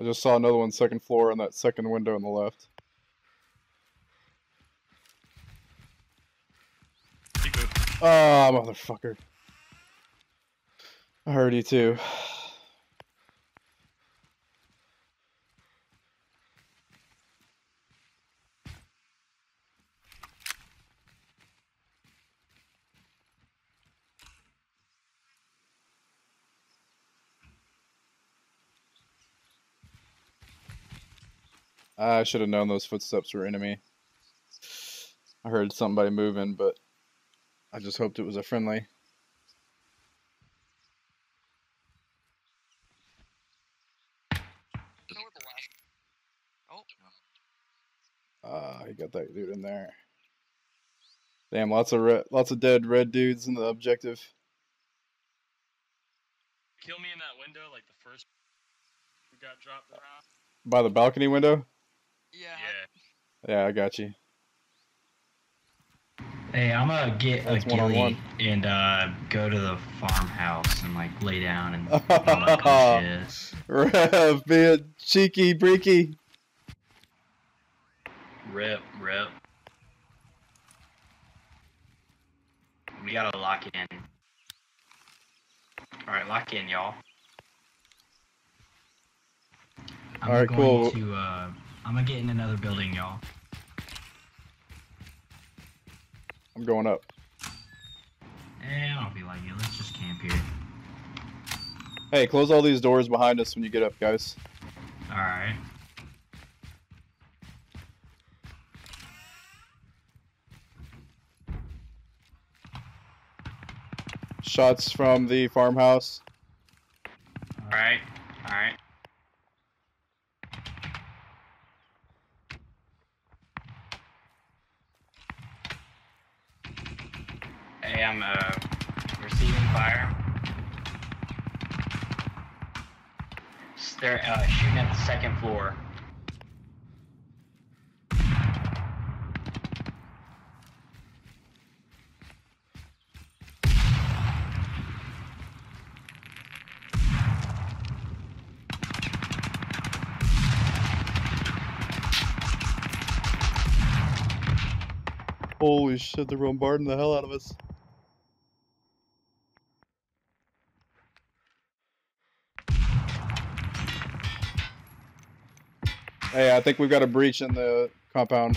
I just saw another one second floor on that second window on the left. Ah, motherfucker. I heard you too. I should have known those footsteps were enemy. I heard somebody moving, but I just hoped it was a friendly. You got that dude in there. Damn, lots of dead red dudes in the objective. Kill me in that window, like the first. We got dropped around. By the balcony window? Yeah. Yeah, I got you. Hey, I'm gonna get a ghillie and go to the farmhouse and like lay down and all that kind of shit. Rev, man, cheeky breaky. Rip. We gotta lock in. Alright, lock in, y'all. All right, cool. I'm going to get in another building, y'all. I'm going up. Eh, I don't feel like it. Let's just camp here. Hey, close all these doors behind us when you get up, guys. Alright. Shots from the farmhouse. Alright, alright. Hey, I'm receiving fire. They're shooting at the second floor. Holy shit, they're bombarding the hell out of us. Hey, I think we've got a breach in the compound.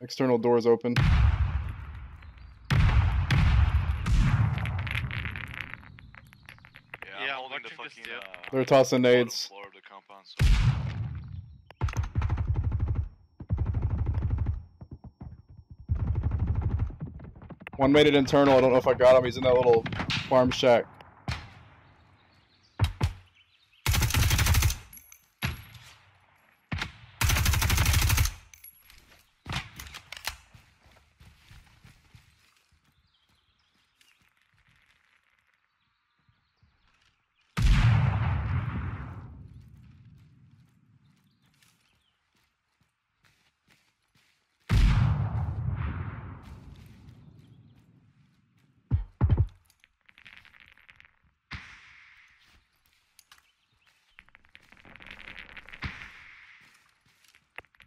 External doors open. Yeah, holding the fucking, they're tossing nades. Floor of the compound, so. One made it internal. I don't know if I got him. He's in that little farm shack.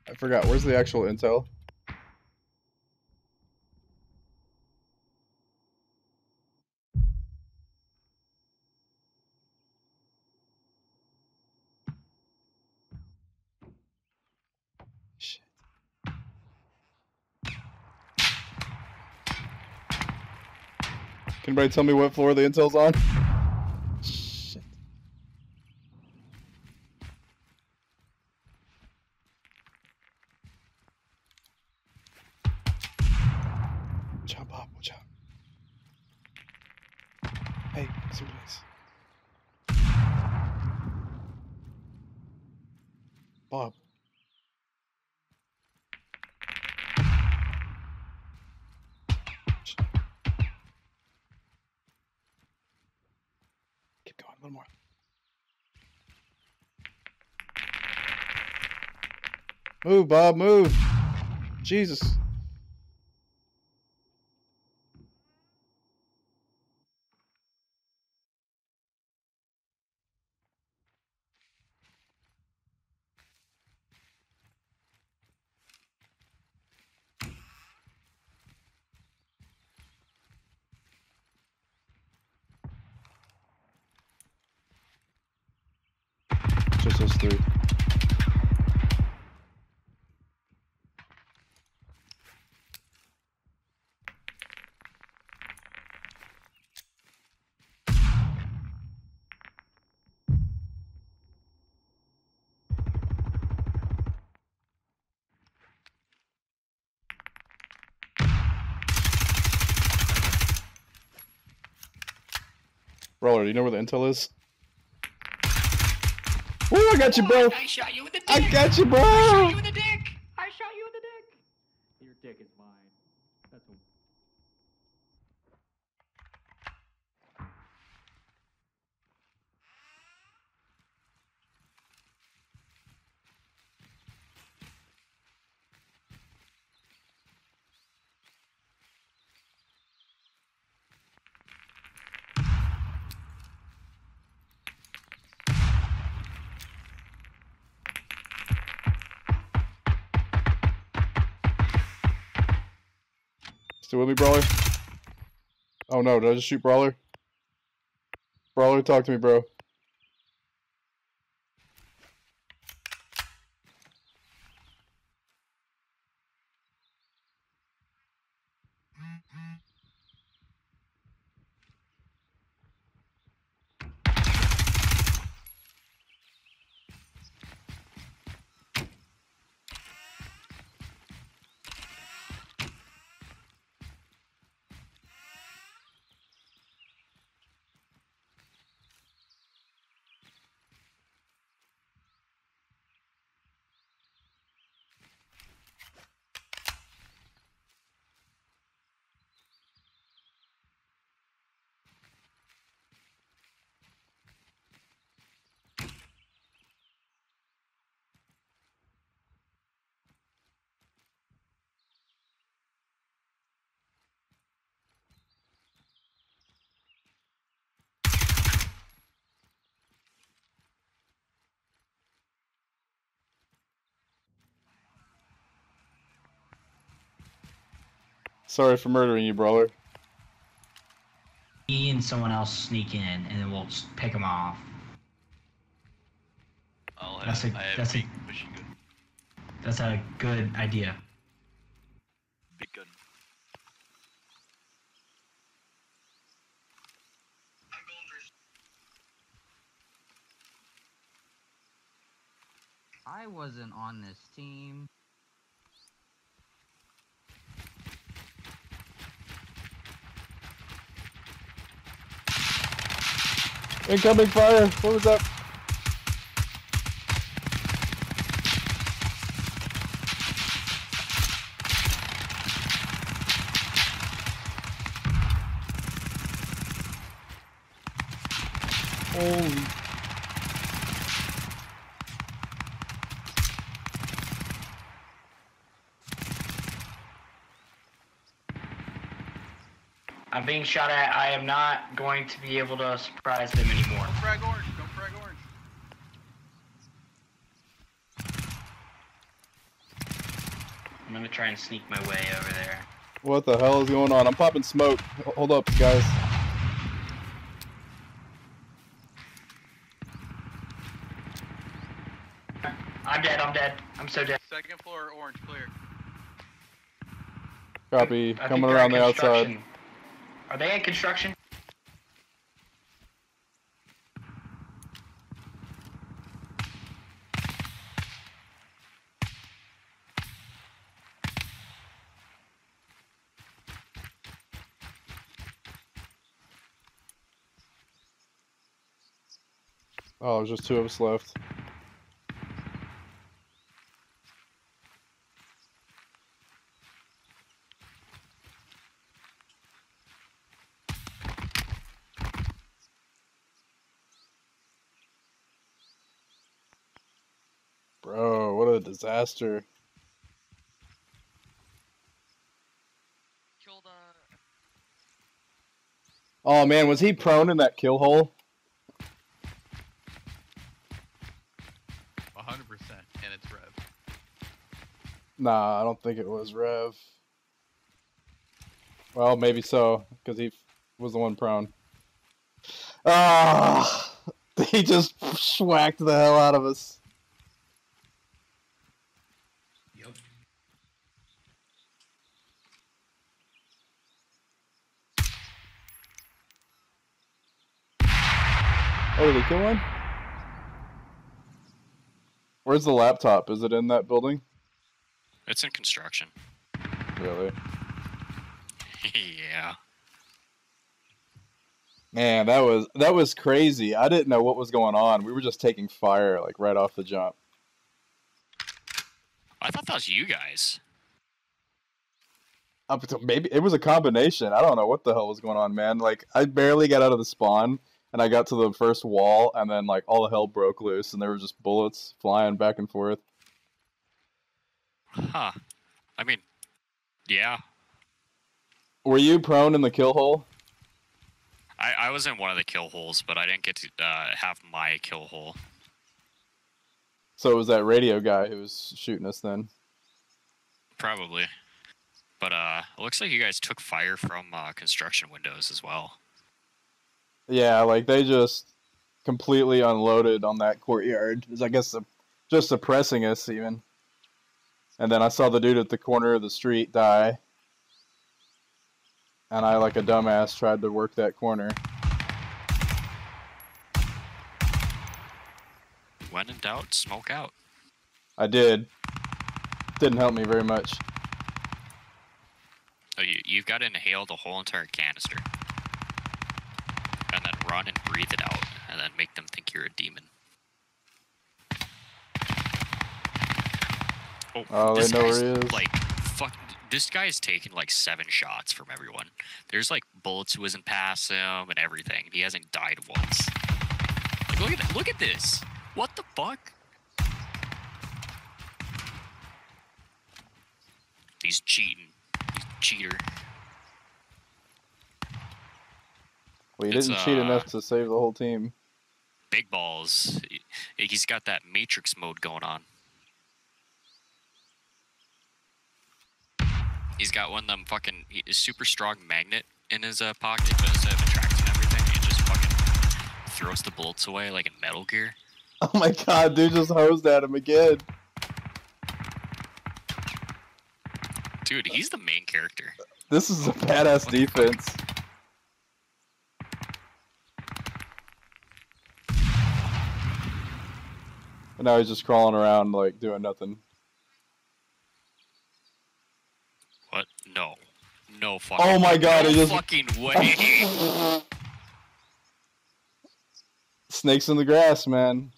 I forgot, where's the actual intel? Shit. Can anybody tell me what floor the intel's on? Bob. Keep going, a little more. Move, Bob, move. Jesus. Through. Brawler, do you know where the intel is? Ooh, I got you, bro! I shot you in the dick! I got you, bro! I shot you in the dick! I shot you in the dick! Your dick is mine. That's what... Still with me, Brawler? Oh no, did I just shoot Brawler? Brawler, talk to me, bro. Sorry for murdering you, Brawler. Me and someone else sneak in, and then we'll pick them off. I'll have, I have a big machine gun. That's a good idea. Big gun. I'm going first. I wasn't on this team. Incoming fire! What was up? Holy. I'm being shot at. I am not going to be able to surprise them anymore. Don't frag orange. Don't frag orange. I'm going to try and sneak my way over there. What the hell is going on? I'm popping smoke. Hold up, guys. I'm dead, I'm dead. I'm so dead. Second floor, orange, clear. Copy. Coming around the outside. Are they in construction? Oh, there's just two of us left. Disaster. Oh man, was he prone in that kill hole? 100%, and it's Rev. Nah, I don't think it was Rev. Well, maybe so, because he was the one prone. Ah, he just whacked the hell out of us. Oh, did they kill one? Where's the laptop? Is it in that building? It's in construction. Really? Yeah. Man, that was crazy. I didn't know what was going on. We were just taking fire like right off the jump. I thought that was you guys. Maybe it was a combination. I don't know what the hell was going on, man. Like I barely got out of the spawn. And I got to the first wall, and then like all the hell broke loose, and there were just bullets flying back and forth. Huh. I mean, yeah. Were you prone in the kill hole? I was in one of the kill holes, but I didn't get to have my kill hole. So it was that radio guy who was shooting us then? Probably. But it looks like you guys took fire from construction windows as well. Yeah, like they just completely unloaded on that courtyard. It was, I guess, just suppressing us even. And then I saw the dude at the corner of the street die. And I, like a dumbass, tried to work that corner. When in doubt, smoke out. I did. Didn't help me very much. Oh, you've got to inhale the whole entire canister. And then run and breathe it out, and then make them think you're a demon. Oh, they know where he is. Like, fuck, this guy is taking like 7 shots from everyone. There's like bullets who isn't past him and everything. He hasn't died once. Like, look at this. What the fuck? He's cheating. He's a cheater. Well, he didn't cheat enough to save the whole team. Big balls. He's got that Matrix mode going on. He's got one of them fucking super strong magnet in his pocket, but instead of attracting everything, it just fucking throws the bullets away like in Metal Gear. Oh my god, dude just hosed at him again. Dude, he's the main character. This is a badass defense. And now he's just crawling around, like, doing nothing. What? No. No fucking way. Oh my god, no fucking way. Snakes in the grass, man.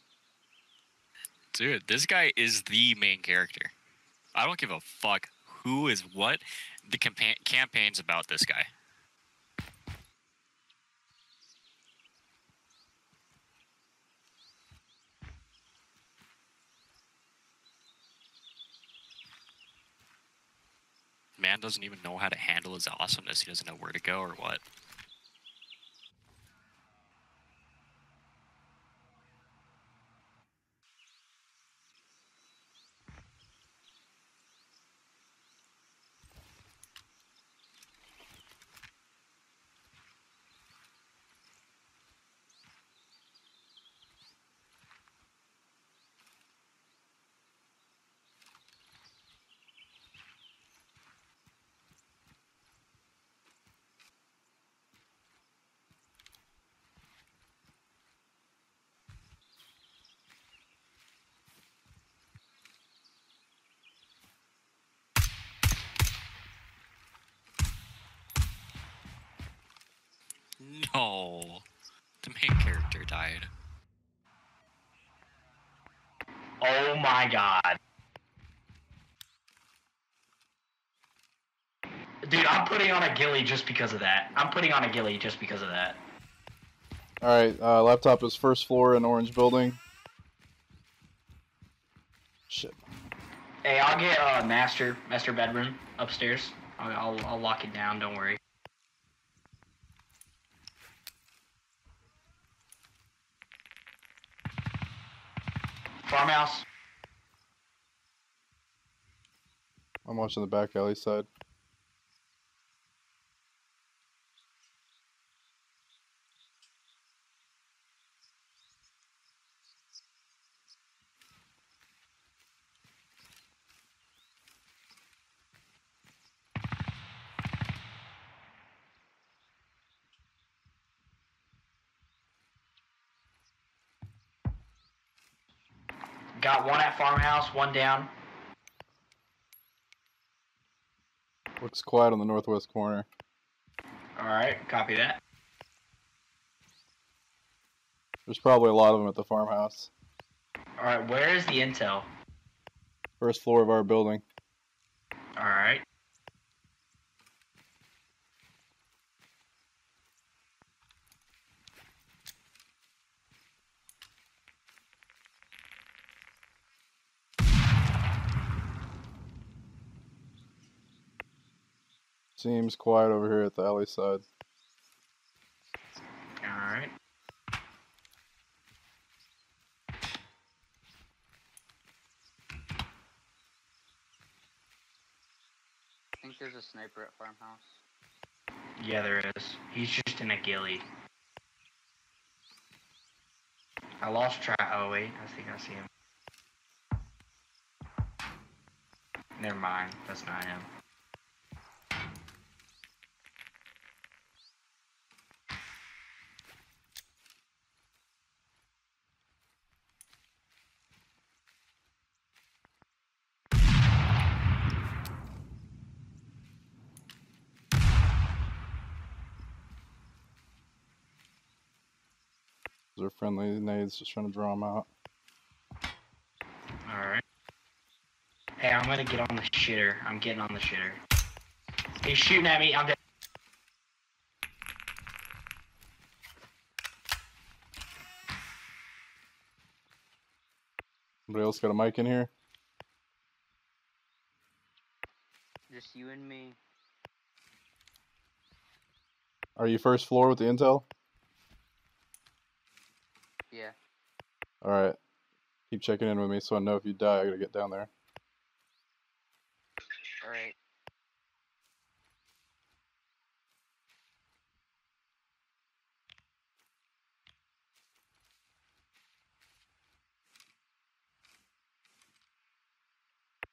Dude, this guy is the main character. I don't give a fuck who is what. The campaign's about this guy. Man doesn't even know how to handle his awesomeness. He doesn't know where to go or what. No, the main character died. Oh my god. Dude, I'm putting on a ghillie just because of that. I'm putting on a ghillie just because of that. Alright, laptop is first floor in orange building. Shit. Hey, I'll get master bedroom upstairs. I'll lock it down, don't worry. Farmhouse. I'm watching the back alley side. Got one at farmhouse, one down. Looks quiet on the northwest corner. Alright, copy that. There's probably a lot of them at the farmhouse. Alright, where is the intel? First floor of our building. Alright. Seems quiet over here at the alley side. Alright. I think there's a sniper at farmhouse. Yeah, there is. He's just in a ghillie. I lost track. Oh, wait. I think I see him. Never mind. That's not him. They're friendly nades, just trying to draw them out. Alright. Hey, I'm gonna get on the shitter. I'm getting on the shitter. He's shooting at me. I'm dead. Anybody else got a mic in here? Just you and me. Are you first floor with the intel? Yeah. Alright. Keep checking in with me so I know if you die, I gotta get down there. Alright.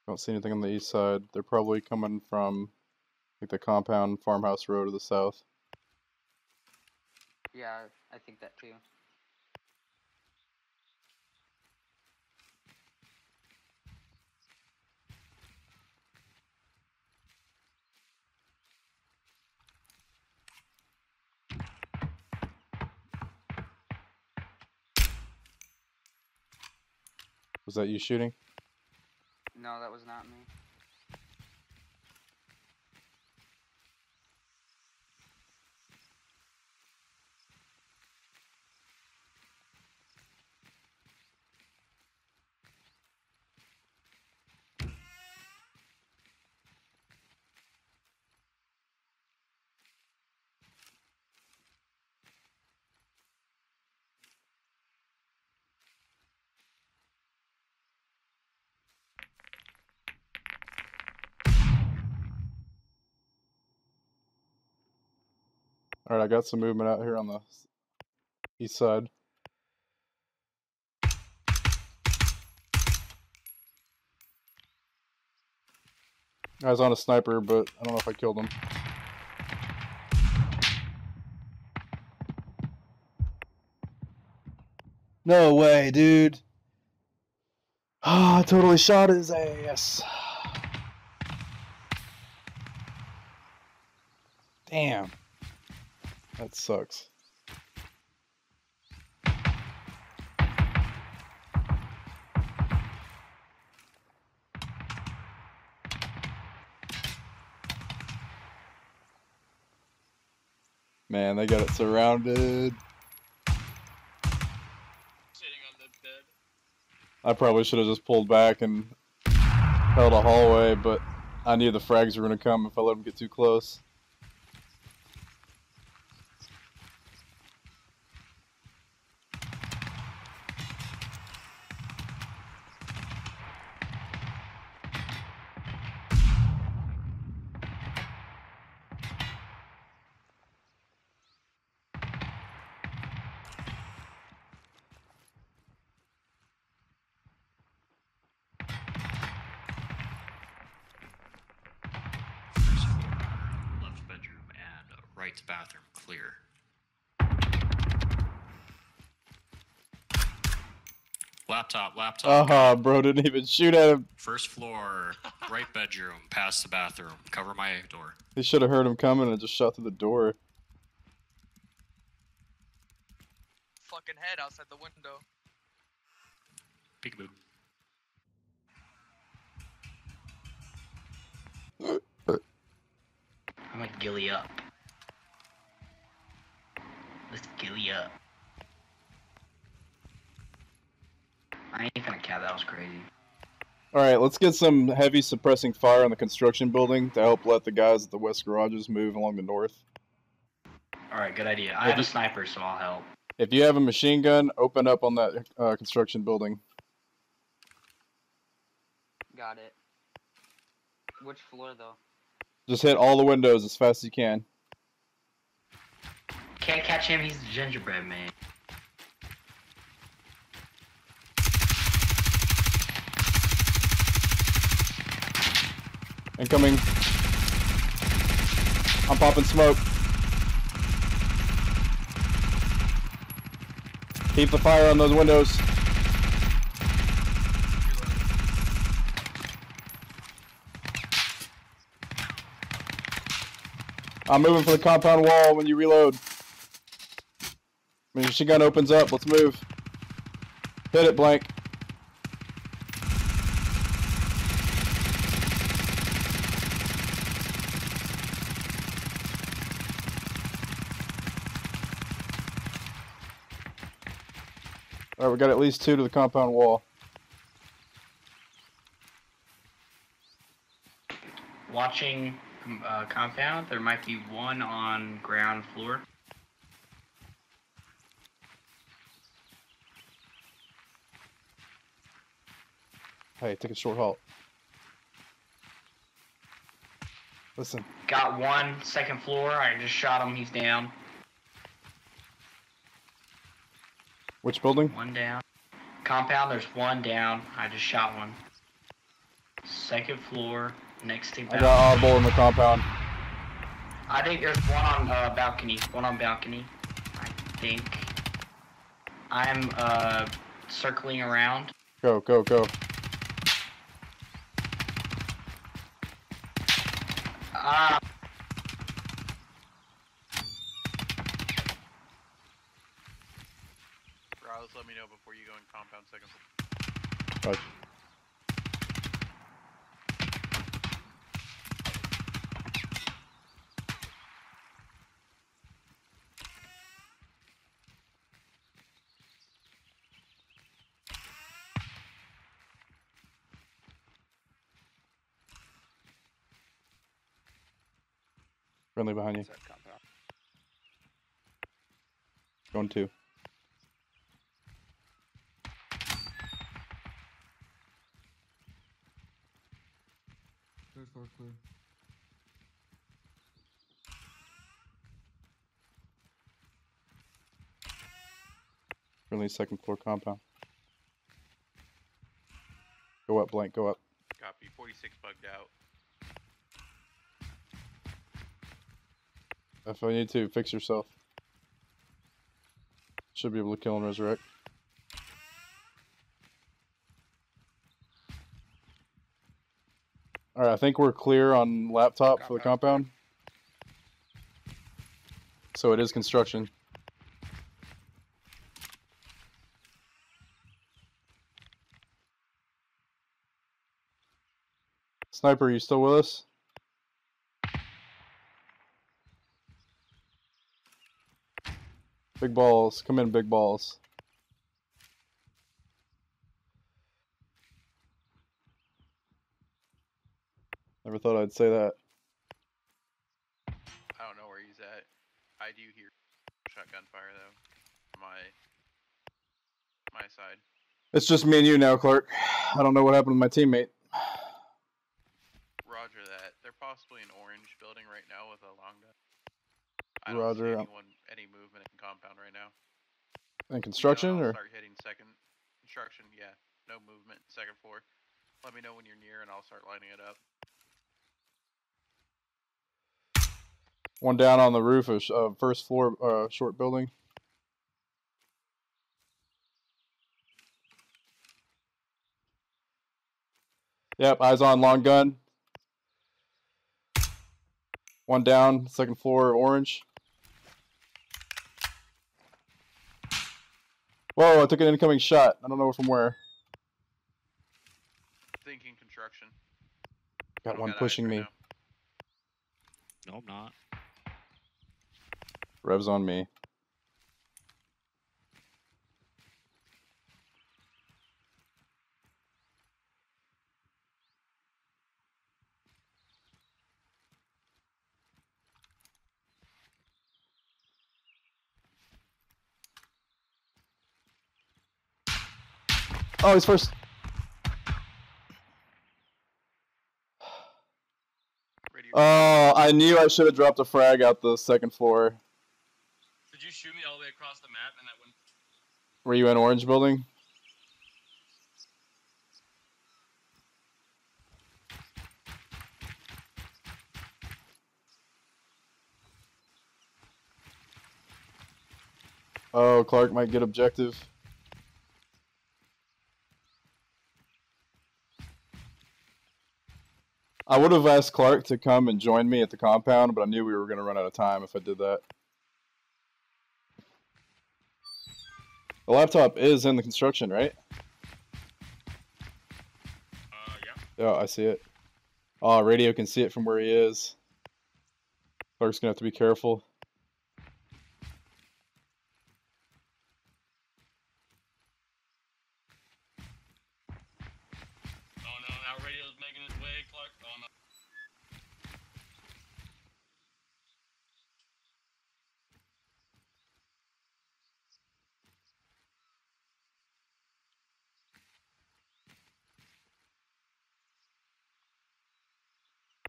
Don't see anything on the east side. They're probably coming from like the compound farmhouse road to the south. Yeah, I think that too. Was that you shooting? No, that was not me. Alright, I got some movement out here on the east side. I was on a sniper, but I don't know if I killed him. No way, dude. Ah, I totally shot his ass. Damn. That sucks. Man, they got it surrounded. Sitting on the bed. I probably should have just pulled back and held a hallway, but I knew the frags were going to come if I let them get too close. Bathroom clear. Laptop. Bro didn't even shoot at him. First floor, right bedroom, past the bathroom. Cover my door. He should have heard him coming and just shot through the door. Fucking head outside the window. Peekaboo. I'm like gilly up. Let's gilly up. I ain't gonna count, that was crazy. Alright, let's get some heavy suppressing fire on the construction building to help let the guys at the west garages move along the north. Alright, good idea. I have a sniper, so I'll help. If you have a machine gun, open up on that construction building. Got it. Which floor, though? Just hit all the windows as fast as you can. Can't catch him, he's the gingerbread man. Incoming. I'm popping smoke. Keep the fire on those windows. I'm moving for the compound wall when you reload. When your machine gun opens up, let's move. Hit it, blank. Alright, we got at least two to the compound wall. Watching compound, there might be one on ground floor. Hey, take a short halt. Listen. Got one, second floor. I just shot him. He's down. Which building? One down. Compound, there's one down. I just shot one. Second floor, next to balcony. I got eyeball in the compound. I think there's one on balcony. One on balcony, I think. I'm circling around. Go, go, go. Ah. Prowlaz, let me know before you go in compound second. Right. Friendly behind you. Going two. Third floor clear. Friendly second floor compound. Go up, blank, go up. Copy, 46 bugged out. If I need to, fix yourself. Should be able to kill and resurrect. Alright, I think we're clear on laptop for the compound. So it is construction. Sniper, are you still with us? Big balls, come in, big balls. Never thought I'd say that. I don't know where he's at. I do hear shotgun fire though. My side. It's just me and you now, Clark. I don't know what happened to my teammate. Roger that. They're possibly in orange building right now with a long gun. I don't Roger. See anyone, any movement in compound right now. In construction, or? Start hitting second construction. Yeah, no movement. Second floor. Let me know when you're near, and I'll start lining it up. One down on the roof of first floor, short building. Yep, eyes on long gun. One down, second floor, orange. Whoa, I took an incoming shot. I don't know from where. Thinking construction. Got one pushing me. No, I'm not. Rev's on me. Oh, he's first. Oh, I knew I should have dropped a frag out the second floor. Did you shoot me all the way across the map and that went? Were you in orange building? Oh, Clark might get objective. I would have asked Clark to come and join me at the compound, but I knew we were going to run out of time if I did that. The laptop is in the construction, right? Yeah. Oh, I see it. Oh, Radio can see it from where he is. Clark's going to have to be careful.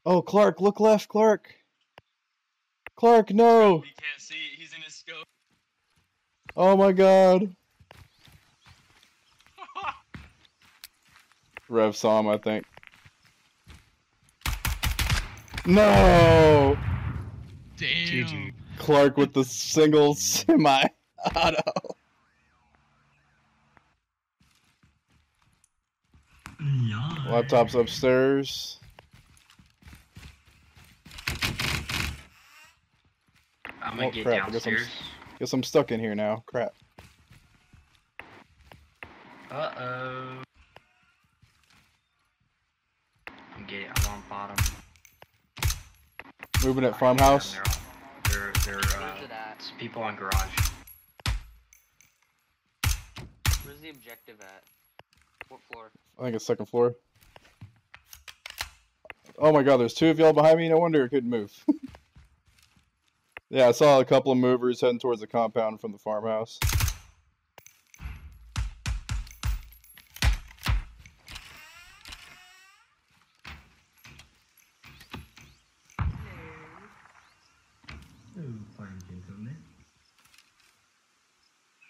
Oh, Clark, look left, Clark. Clark, no. He can't see. He's in his scope. Oh my God. Rev saw him, I think. No! Damn. GG. Clark with the single semi-auto. Nice. Laptop's upstairs. I'm gonna get crap. Downstairs. Guess I'm stuck in here now. Crap. Uh-oh. I'm getting, I'm on bottom. Moving at farmhouse. There's people on garage. Where's the objective at? What floor? I think it's second floor. Oh my god, there's two of y'all behind me. No wonder it couldn't move. Yeah, I saw a couple of movers heading towards the compound from the farmhouse.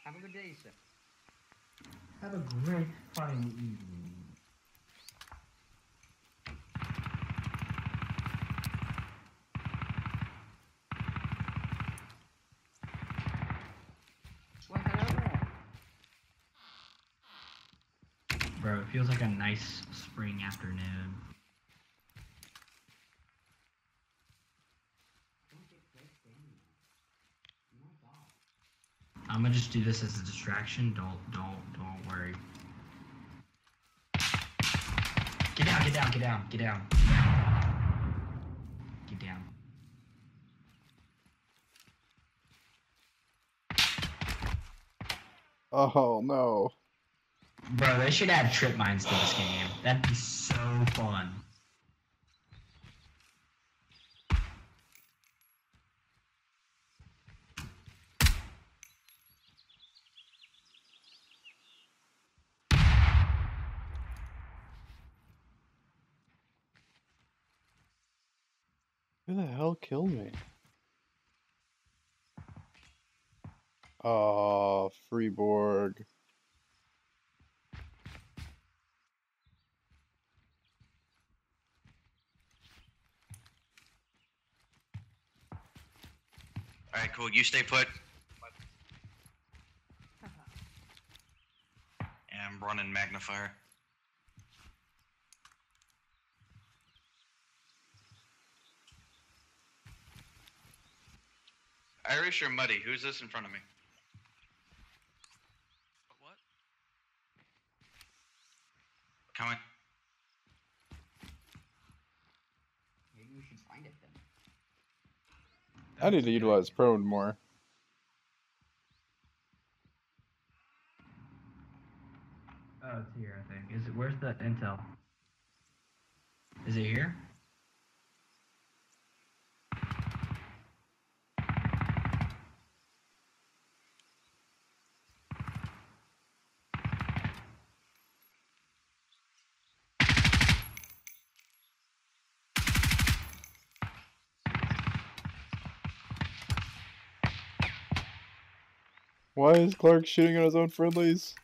Have a good day, sir. Have a great fine evening. Bro, it feels like a nice spring afternoon. I'm gonna just do this as a distraction. Don't worry. Get down, get down, get down, get down. Get down. Oh no. Bro, they should add trip mines to this game. That'd be so fun. Who the hell killed me? Oh, Freeborg. Alright, cool. You stay put. And I'm running magnifier. Irish or Muddy? Who's this in front of me? What? Coming. Maybe we should find it then. I need to utilize prone more. Oh, it's here, I think. Is it? Where's the intel? Is it here? Why is Clark shooting at his own friendlies?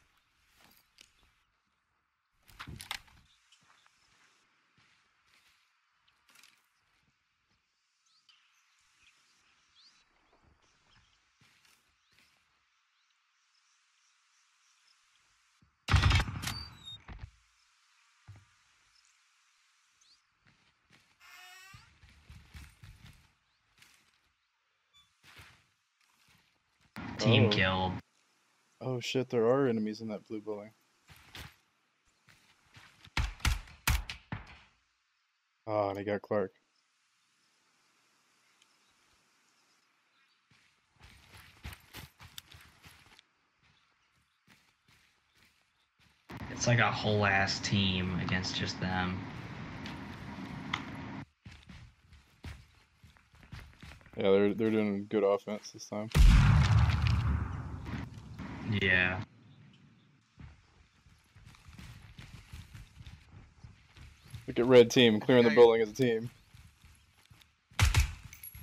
Team killed. Oh shit, there are enemies in that blue building. Oh, and he got Clark. It's like a whole ass team against just them. Yeah, they're doing good offense this time. Yeah. Look at red team clearing the building as a team.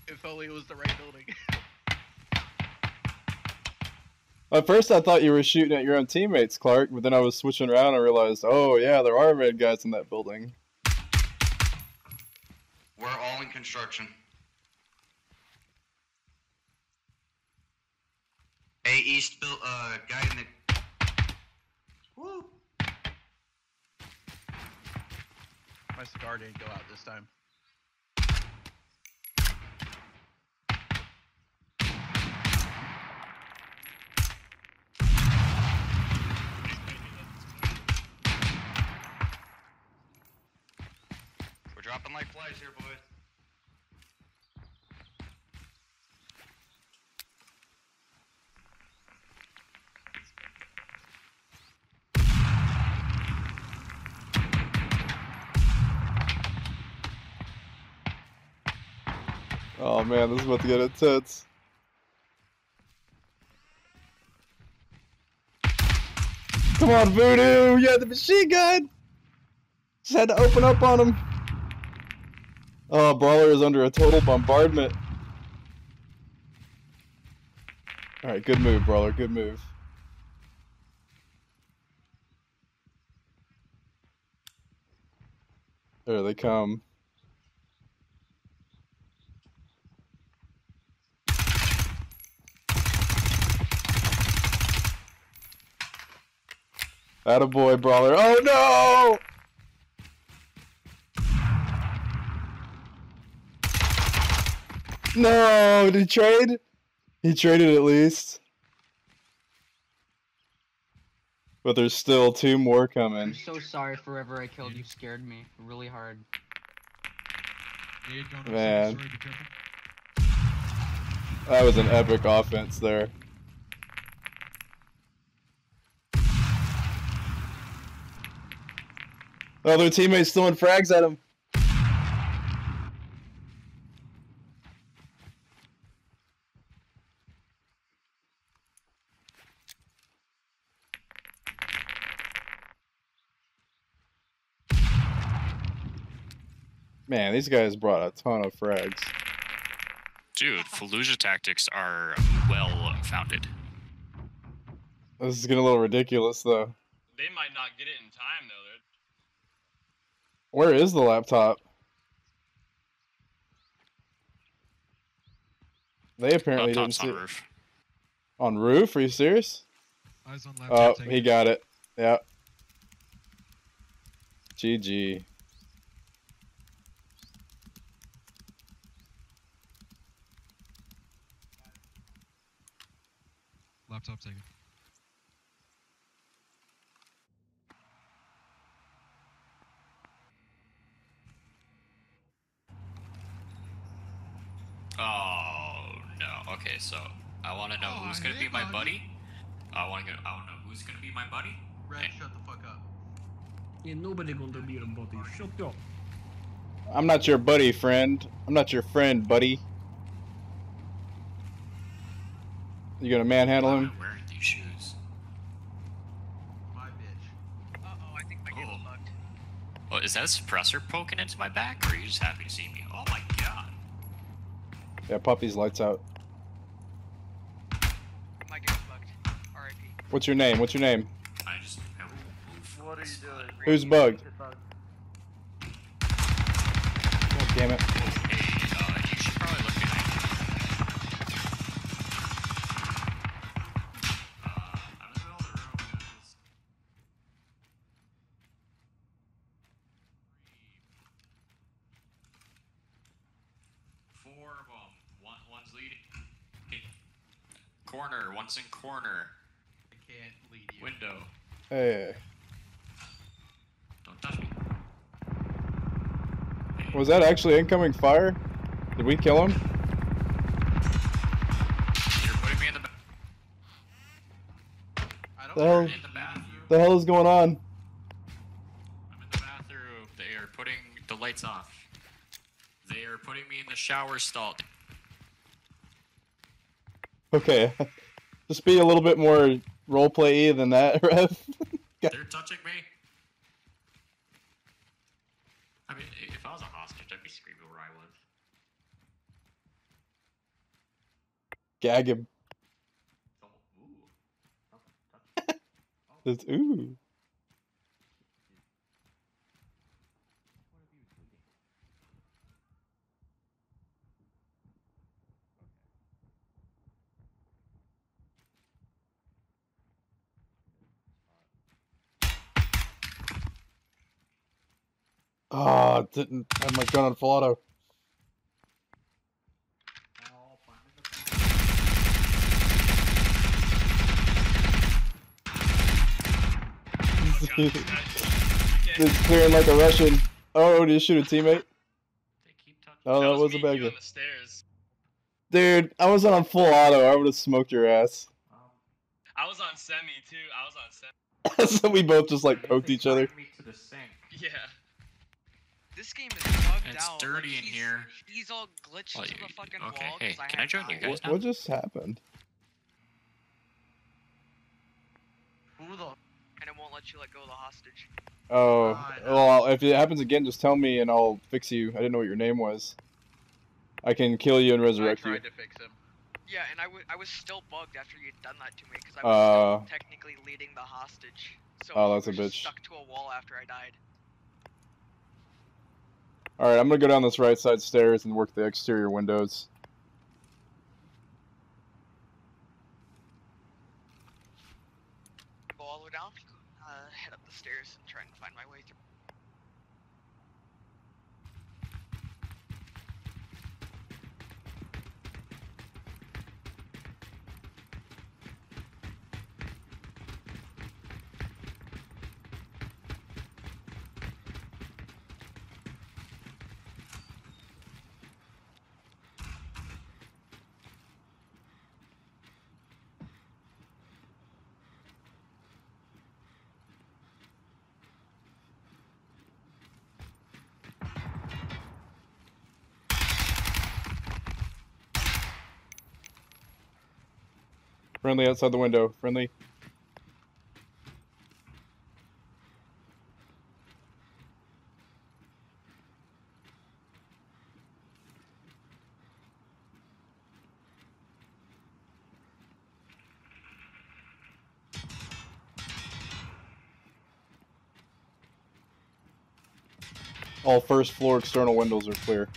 If only it was the right building. At first I thought you were shooting at your own teammates, Clark, but then I was switching around and I realized, oh yeah, there are red guys in that building. We're all in Construction. A East built, guy in the... Woo! My cigar didn't go out this time. We're dropping like flies here, boys. Oh man, this is about to get intense. Come on, Voodoo! You had the machine gun! Just had to open up on him. Oh, Brawler is under a total bombardment. Alright, good move, Brawler, good move. There they come. Attaboy, Brawler. Oh no! No! Did he trade? He traded at least. But there's still two more coming. I'm so sorry forever I killed you. Scared me really hard. Man. That was an epic offense there. Oh, their teammates throwing frags at him. Man, these guys brought a ton of frags. Dude, Fallujah tactics are well founded. This is getting a little ridiculous, though. They might not get it in time, though. Where is the laptop? They apparently didn't see it. Roof. On roof? Are you serious? Eyes on laptop. Oh, he got it. Yeah. GG. Laptop taken. Oh no. Okay, so I want to know who's gonna be my buddy. I want to know who's gonna be my buddy. Red, hey. Shut the fuck up. Yeah, nobody gonna be your buddy. Shut up. I'm not your buddy, friend. I'm not your friend, buddy. You gonna manhandle him? I'm wearing these shoes. My bitch. Uh-oh, I think my game is bugged. Oh, is that a suppressor poking into my back, or are you just happy to see me? Oh my god. Yeah, pop these lights out. My game's bugged. RIP. What's your name? What's your name? I just... What are you doing? Who's bugged? God damn it. You should probably look behind you. I'm in the middle of the room, guys. Four of them. One's leading. Okay. Corner. One's in corner. I can't lead you. Window. Hey. Don't touch me. Hey. Was that actually incoming fire? Did we kill him? You're putting me in the bathroom. I don't know. In the bathroom. The hell is going on? I'm in the bathroom. They are putting the lights off. They are putting me in the shower stall. Okay, just be a little bit more roleplay-y than that, Rev. They're touching me. I mean, if I was a hostage, I'd be screaming where I was. Gag him. Ooh. It's, ooh. Oh, it didn't have my gun on full auto. It's clearing like a Russian. Oh, did you shoot a teammate? Oh, that was a bad guy. Dude, I was on full auto. I would have smoked your ass. I was on semi too. I was on semi. So we both just like poked each other. Yeah. This game is bugged out. It's dirty in here. He's all glitched to the fucking wall. Okay, hey, can I join you guys now? What just happened? Who the? And it won't let you let go of the hostage. Oh, well, if it happens again, just tell me and I'll fix you. I didn't know what your name was. I can kill you and resurrect you. I tried to fix him. Yeah, and I was still bugged after you'd done that to me because I was still technically leading the hostage. So oh, that's a bitch. Stuck to a wall after I died. All right, I'm gonna go down this right side stairs and work the exterior windows. Go all the way down. Head up the stairs and try and find my way through. Friendly outside the window. Friendly. All first floor external windows are clear.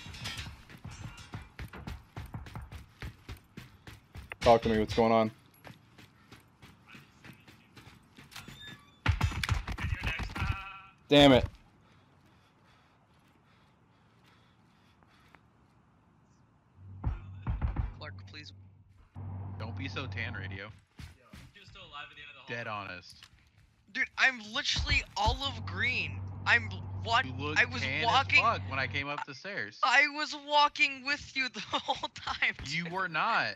Talk to me. What's going on? Damn it. Clark, please. Don't be so tan, Radio. You're still alive at the end of the hall. Dead honest. Dude, I'm literally olive green. I'm what? I was walking when I came up the stairs. I was walking with you the whole time. Dude. You were not.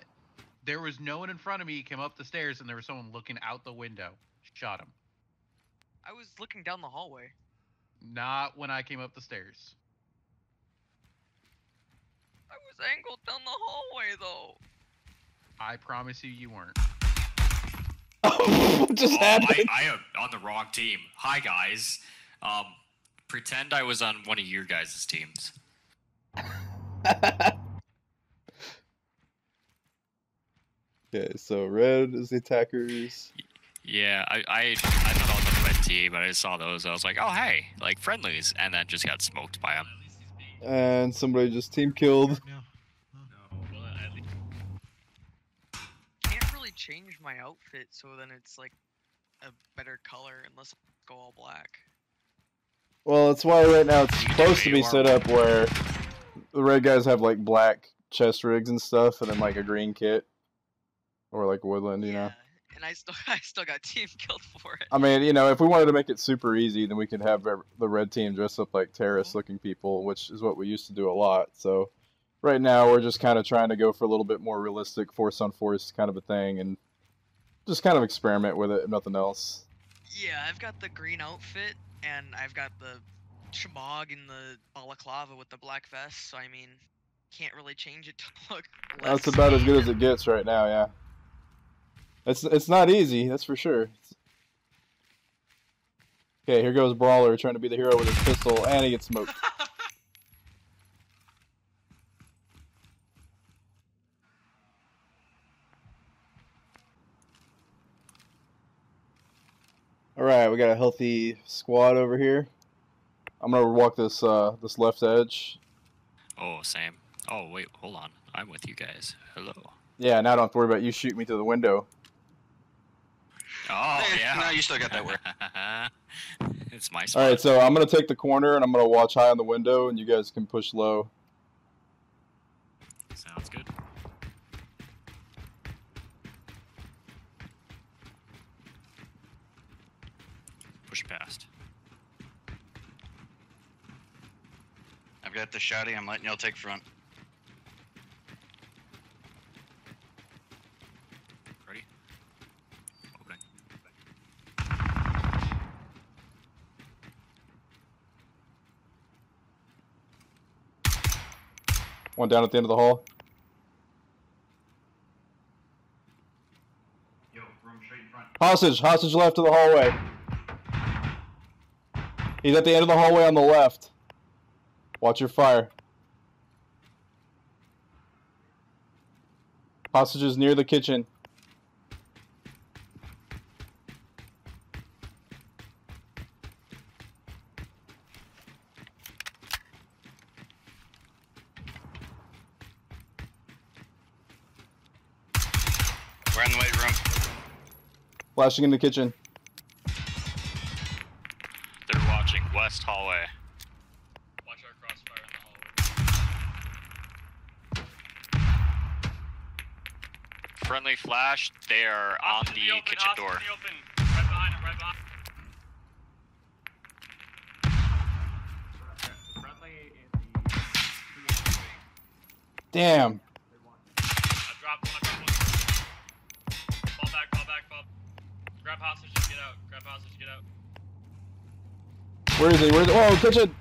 There was no one in front of me. He came up the stairs and there was someone looking out the window. Shot him. I was looking down the hallway. Not when I came up the stairs. I was angled down the hallway, though. I promise you, you weren't. What just happened? I am on the wrong team. Hi, guys. Pretend I was on one of your guys' teams. Okay, so red is the attackers. Yeah, I thought I was on the red team, but I just saw those. I was like, oh, hey, like friendlies, and then just got smoked by them. And somebody just team killed. No. Can't really change my outfit, so then it's like a better color unless I go all black. Well, that's why right now it's supposed to be set up where the red guys have like black chest rigs and stuff, and then like a green kit or like woodland, you know. And I still got team killed for it. I mean, you know, if we wanted to make it super easy, then we could have the red team dress up like terrorist-looking people, which is what we used to do a lot. So right now we're just kind of trying to go for a little bit more realistic force-on-force kind of a thing and just kind of experiment with it, if nothing else. Yeah, I've got the green outfit, and I've got the shmog and the balaclava with the black vest, so I mean, can't really change it to look less. That's about as good as it gets right now, yeah. It's not easy, that's for sure. Okay, here goes Brawler trying to be the hero with his pistol, and he gets smoked. Alright, we got a healthy squad over here. I'm gonna walk this this left edge. Oh, same. Oh, wait, hold on. I'm with you guys. Hello. Yeah, now I don't have to worry about you shooting me through the window. Oh, yeah. No, you still got that work. It's my spot. All right, so I'm going to take the corner, and I'm going to watch high on the window, and you guys can push low. Sounds good. Push past. I've got the shotty. I'm letting y'all take front. Ready? Opening. One down at the end of the hall. Yo, room straight in front. Hostage. Hostage left of the hallway. He's at the end of the hallway on the left. Watch your fire. Hostages near the kitchen. We're in the weight room. Flashing in the kitchen. They're watching west hallway. Friendly flash, they are on the kitchen door. Right behind him, right behind him. Friendly in the... Damn. I dropped one, fall back, fall back. Grab hostages, get out. Grab hostages, get out. Where is he? Where is he? Oh, kitchen!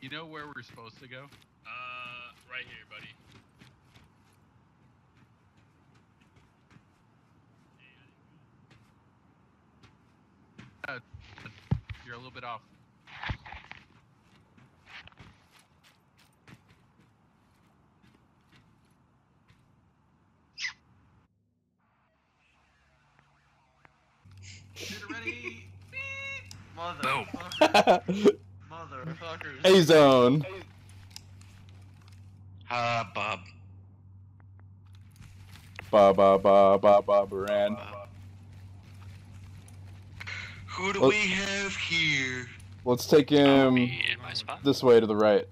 You know where we're supposed to go? Right here, buddy. You're a little bit off. Get ready! Mother. Boom. A zone. Bob. Bob Ran. Who do we have here? Let's take him this way to the right.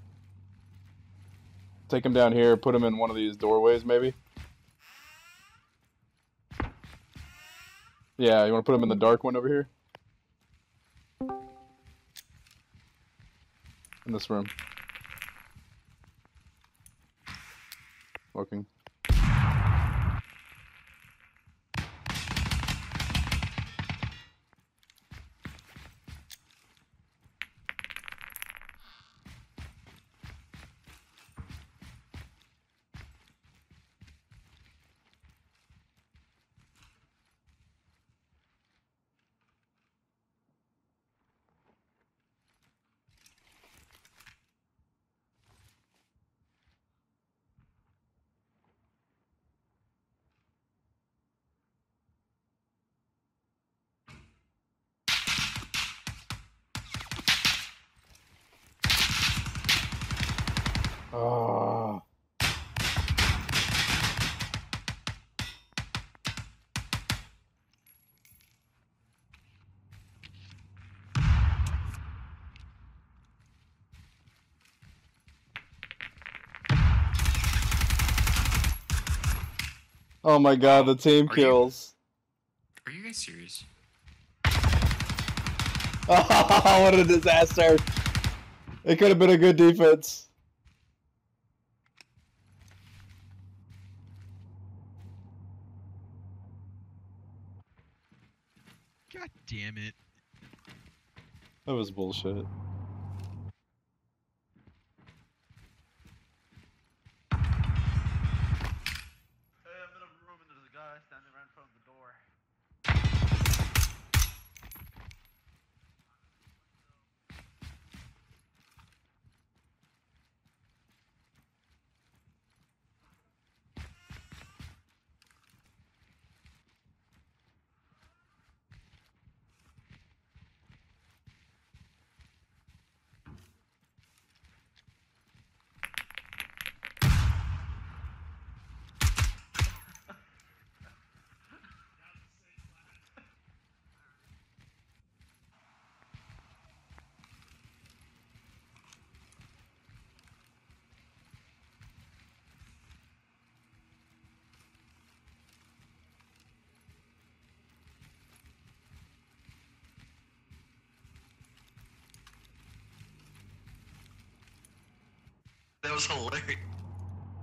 Take him down here, put him in one of these doorways maybe. Yeah, you want to put him in the dark one over here? In this room. Smoking. Oh. Oh my god, the team kills. Are you guys serious? Oh, what a disaster. It could have been a good defense. Damn it. That was bullshit. Hey, I'm in a room and there's a guy standing right in front of the door. That was hilarious.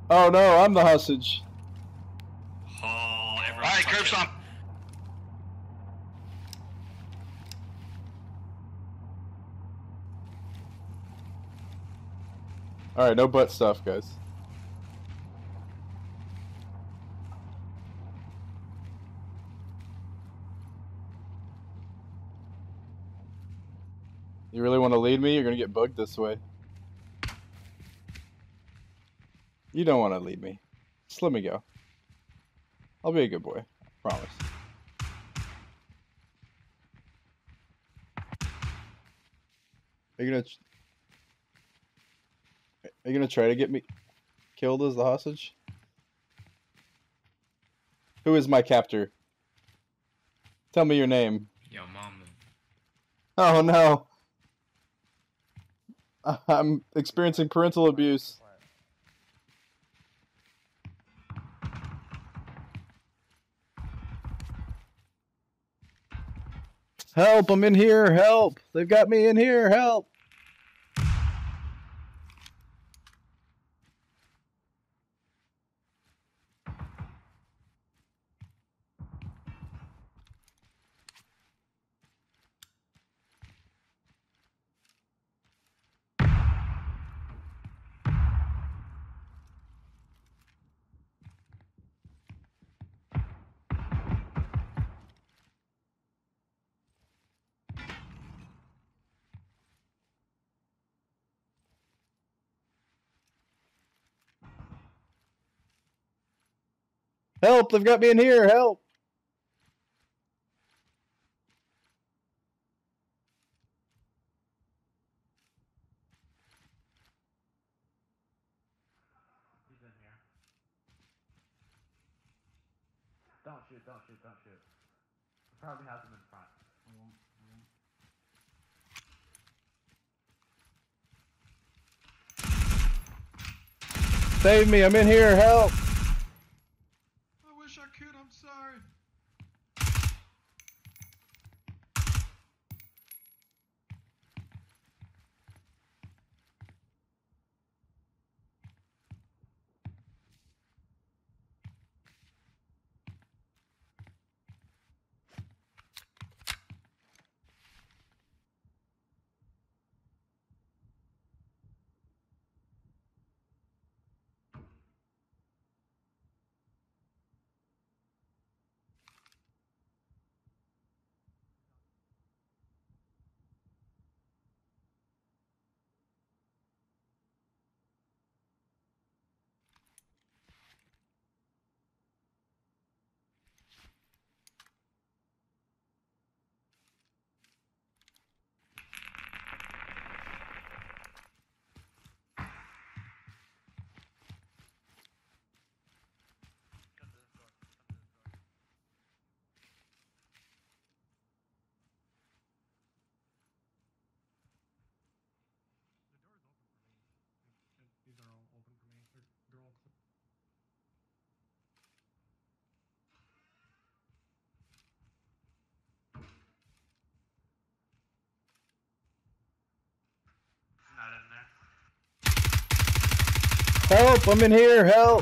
Oh no, I'm the hostage. Oh, alright, curb stomp. Alright, no butt stuff, guys. You really want to lead me? You're gonna get bugged this way. You don't want to lead me. Just let me go. I'll be a good boy. I promise. Are you gonna try to get me killed as the hostage? Who is my captor? Tell me your name. Your mama. Oh no. I'm experiencing parental abuse. Help, I'm in here, help! They've got me in here, help! Help! They've got me in here! Help! He's in here. Don't shoot! Don't shoot! Don't shoot! He probably has him in front. Save me! I'm in here! Help! I could, I'm sorry. Help! I'm in here! Help!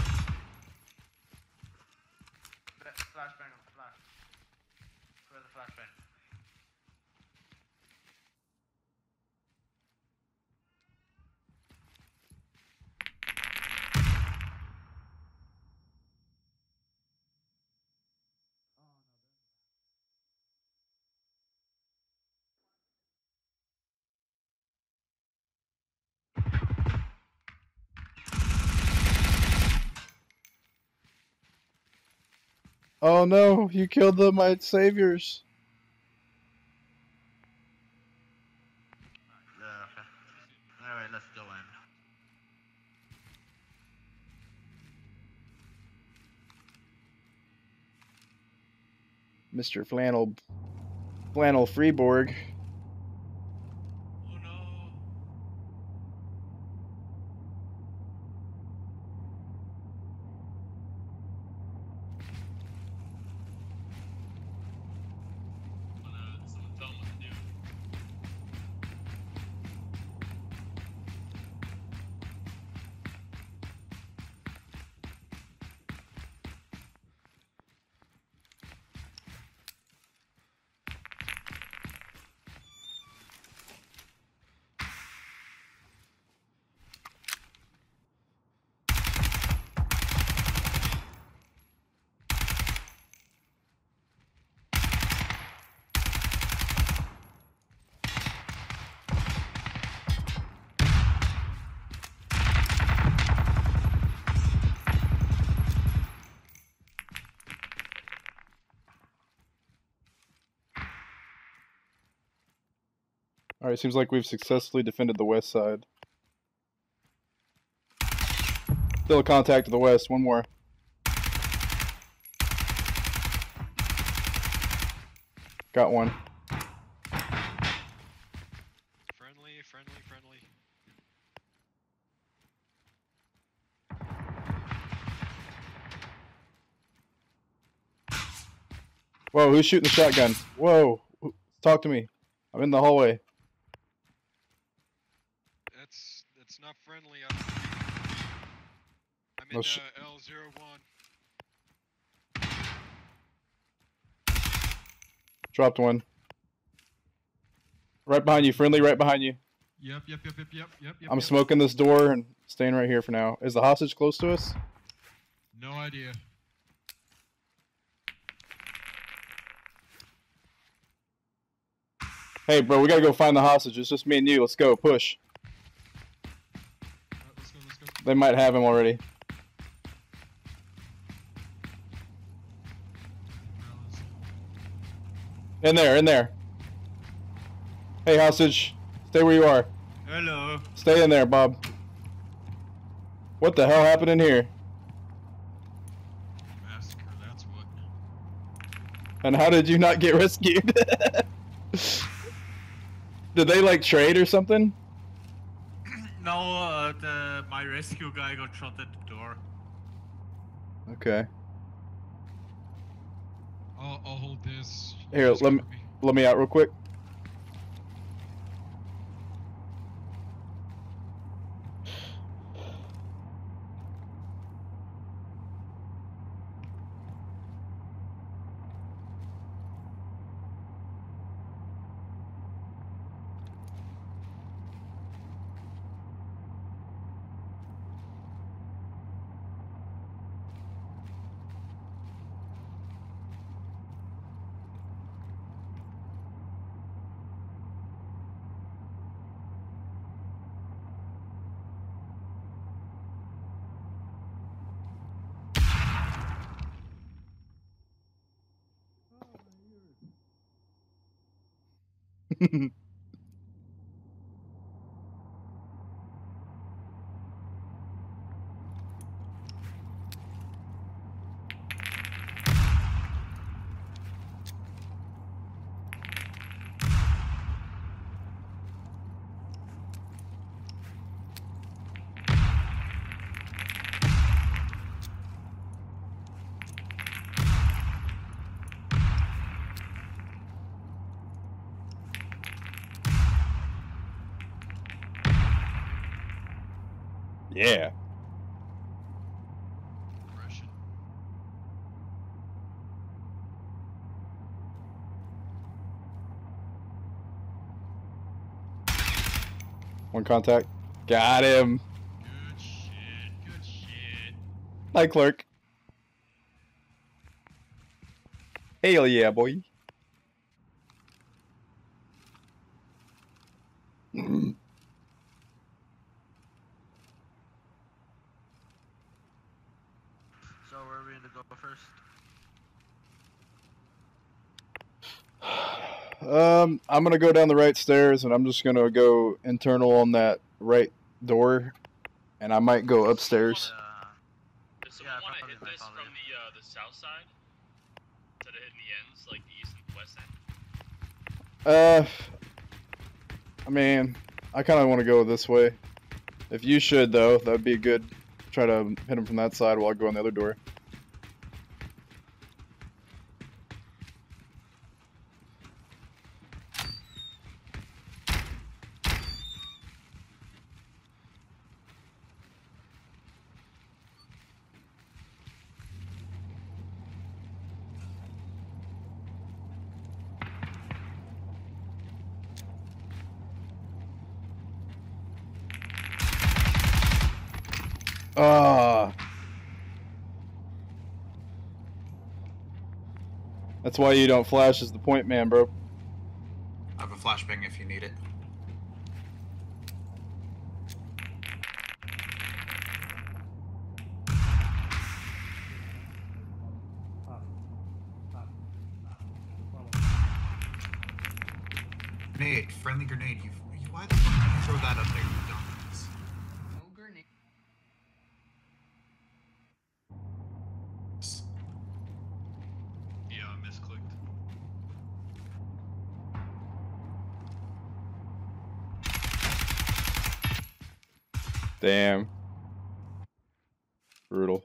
Flashbang on the flash. Where's the flashbang? Oh no, you killed my saviors. Okay. Alright, let's go in. Mr. Flannel Freeborg. Alright, seems like we've successfully defended the west side. Still a contact to the west, one more. Got one. Whoa, who's shooting the shotgun? Whoa, talk to me. I'm in the hallway. That's not friendly. I'm in L01. Dropped one. Right behind you, friendly right behind you. Yep. I'm smoking this door and staying right here for now. Is the hostage close to us? No idea. Hey, bro, we gotta go find the hostage. It's just me and you. Let's go. Push. Right, let's go. They might have him already. In there. Hey, hostage. Stay where you are. Hello. Stay in there, Bob. What the hell happened in here? Massacre, that's what. And how did you not get rescued? Did they like trade or something? No, my rescue guy got shot at the door. Okay. I'll hold this. Here, let me out real quick. Yeah. Russian. One contact. Got him. Good shit. Good shit. Hi, Clark. Hell yeah, boy. I'm going to go down the right stairs, and I'm just going to go internal on that right door, and I might go upstairs. Does someone want to hit this from the south side? Instead of hitting the ends, like the east and west end? I mean, I kind of want to go this way. If you should, though, that would be good. Try to hit him from that side while I go on the other door. That's why you don't flash as the point man, bro. I have a flashbang if you need it. grenade. Friendly grenade. Why the fuck did you throw that up there, you dumbass? No grenade. Yeah, I misclicked. Damn. Brutal.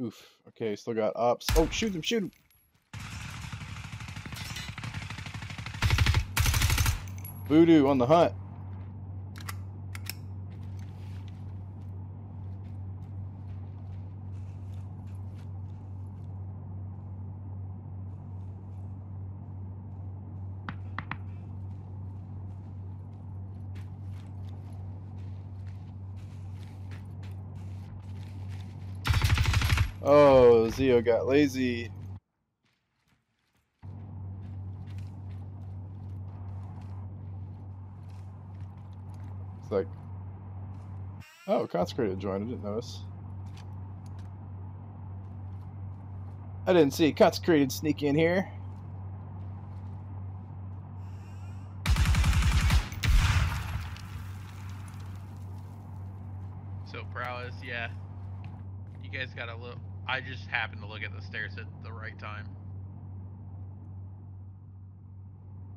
Oof. Okay, still got ops. Oh, shoot him, shoot him. Voodoo on the hunt. Zio got lazy. It's like, oh, Consecrated joined. I didn't notice. I didn't see Consecrated sneak in here. So Prowlaz, yeah. You guys gotta look. I just happened to look at the stairs at the right time.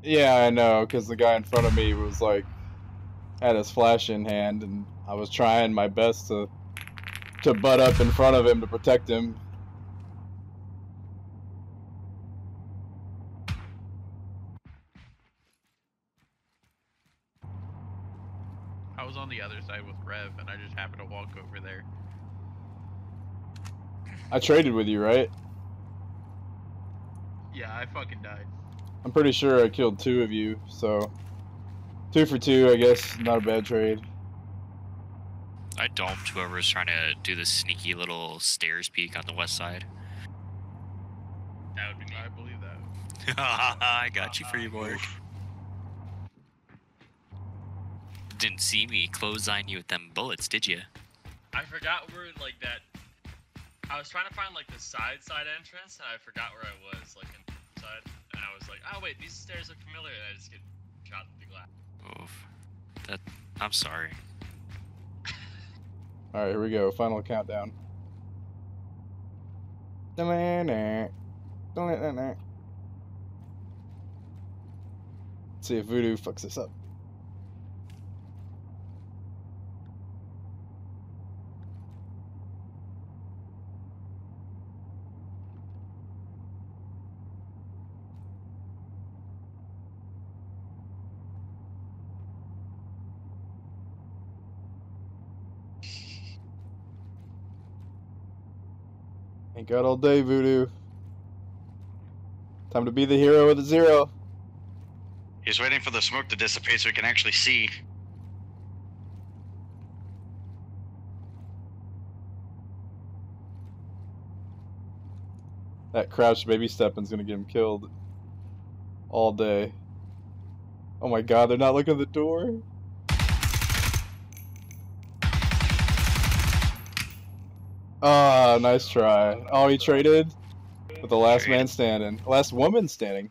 Yeah, I know, because the guy in front of me was like, had his flash in hand, and I was trying my best to butt up in front of him to protect him. I was on the other side with Rev, and I just happened to walk over there. I traded with you, right? Yeah, I fucking died. I'm pretty sure I killed two of you, so... 2 for 2, I guess. Not a bad trade. I domped whoever was trying to do the sneaky little stairs peek on the west side. That would be me. I believe that. I got you, Freeborg. Didn't see me clothesline you with them bullets, did you? I forgot we're like that. I was trying to find like the side entrance, and I forgot where I was, like in the side. And I was like, oh wait, these stairs look familiar, and I just get shot through the glass. Oof. That, I'm sorry. All right, here we go. Final countdown. Let's see if Voodoo fucks this up. Ain't got all day, Voodoo. Time to be the hero with a zero. He's waiting for the smoke to dissipate so he can actually see. That crouched baby steppin's gonna get him killed all day. Oh my god, they're not looking at the door? Ah, nice try. Oh, he traded with the last man standing. Last woman standing.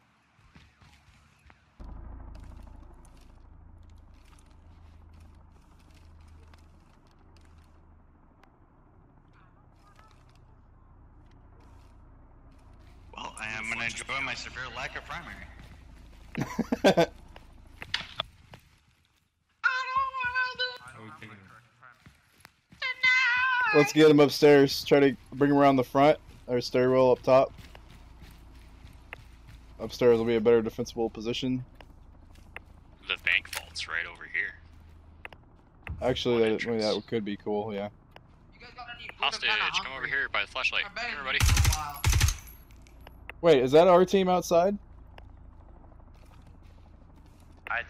Well, I am going to enjoy my severe lack of primary. Let's get him upstairs. Try to bring him around the front. Or stairwell up top. Upstairs will be a better defensible position. The bank vault's right over here. Actually, that could be cool, yeah. Hostage, come over here by the flashlight. Everybody. Wait, is that our team outside? I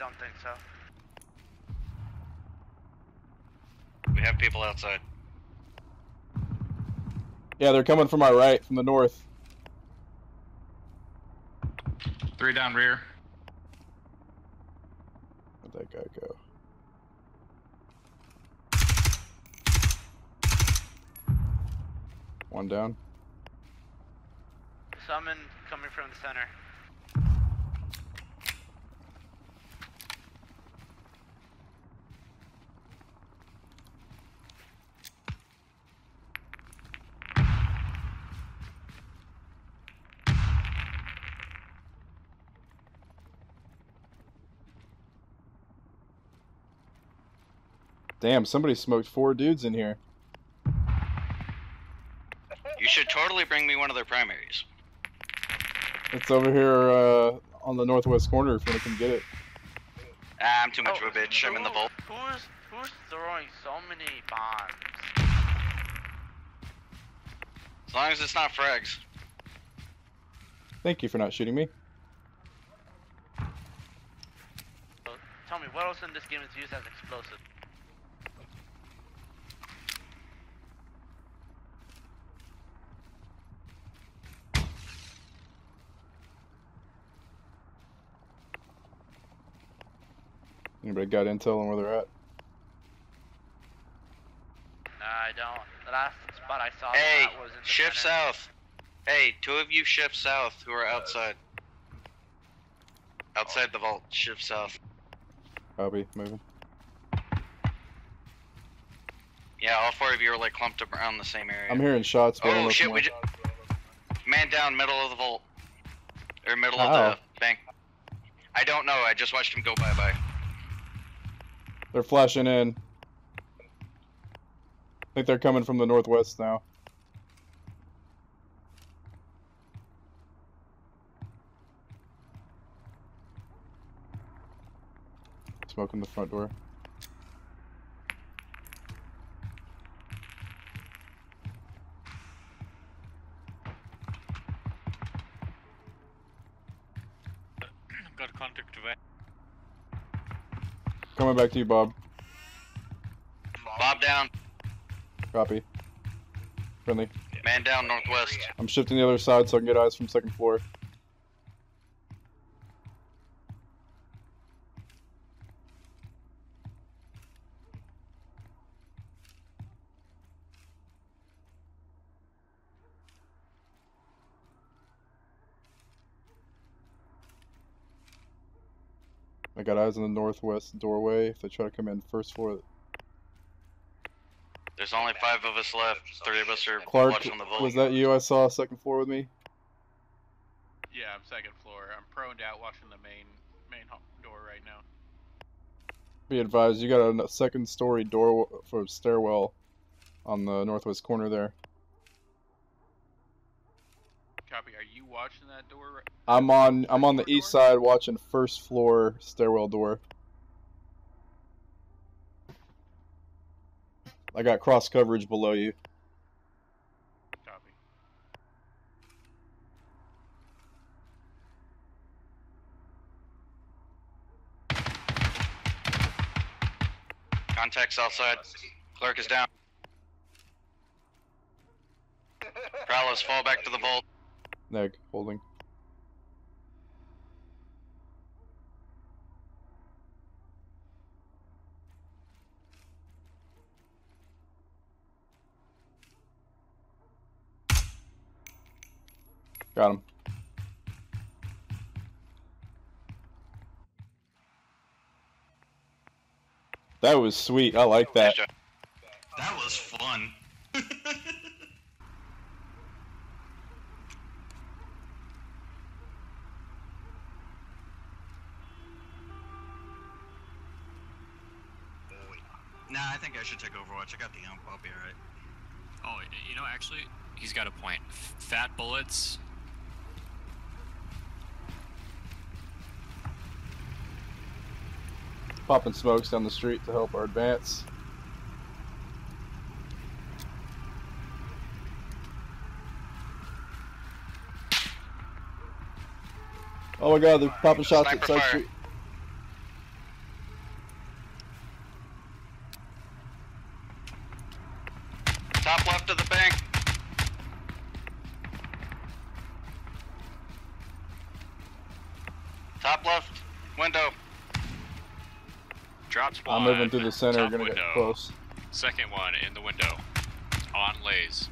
don't think so. We have people outside. Yeah, they're coming from our right, from the north. 3 down rear. Where'd that guy go? One down. Summon coming from the center. Damn, somebody smoked 4 dudes in here. You should totally bring me one of their primaries. It's over here on the northwest corner if you want to come get it. I'm too much of a bitch. I'm in the vault. Who's throwing so many bombs? As long as it's not frags. Thank you for not shooting me. Tell me, what else in this game is used as explosive? Anybody got intel on where they're at? Nah, I don't. The last spot I saw was in the shift south. Hey, 2 of you shift south who are outside. Outside the vault, shift south. Copy, moving. Yeah, all 4 of you are like clumped up around the same area. I'm hearing shots. Oh shit, we just... Man down, middle of the vault. Or middle of the bank. I don't know, I just watched him go bye-bye. They're flashing in. I think they're coming from the northwest now. Smoke in the front door. I've got contact away. Coming back to you, Bob. Bob down. Copy. Friendly. Man down, northwest. I'm shifting the other side so I can get eyes from second floor. I got eyes on the northwest doorway. If they try to come in first floor. There's only 5 of us left. 3 of us are Clark, watching the vault. Was that you I saw second floor with me? Yeah, I'm second floor. I'm proned out watching the main door right now. Be advised, you got a second story door for stairwell on the northwest corner there. Copy. Are you watching that door? Right? I'm on the east side watching first floor stairwell door. I got cross coverage below you. Copy. Contacts outside. Clerk is down. Prowlaz, fall back to the vault. Neg, holding. Got him. That was sweet. I like that. That was fun. Nah, I think I should take Overwatch. I got the ump. I'll be alright. Oh, you know, actually, he's got a point. Fat bullets popping smokes down the street to help our advance. Oh my god, they're popping shots at Side Street. Top left of the bank. Top left window. Drops one. I'm moving through the center. We're gonna get close. Second one in the window. On lays.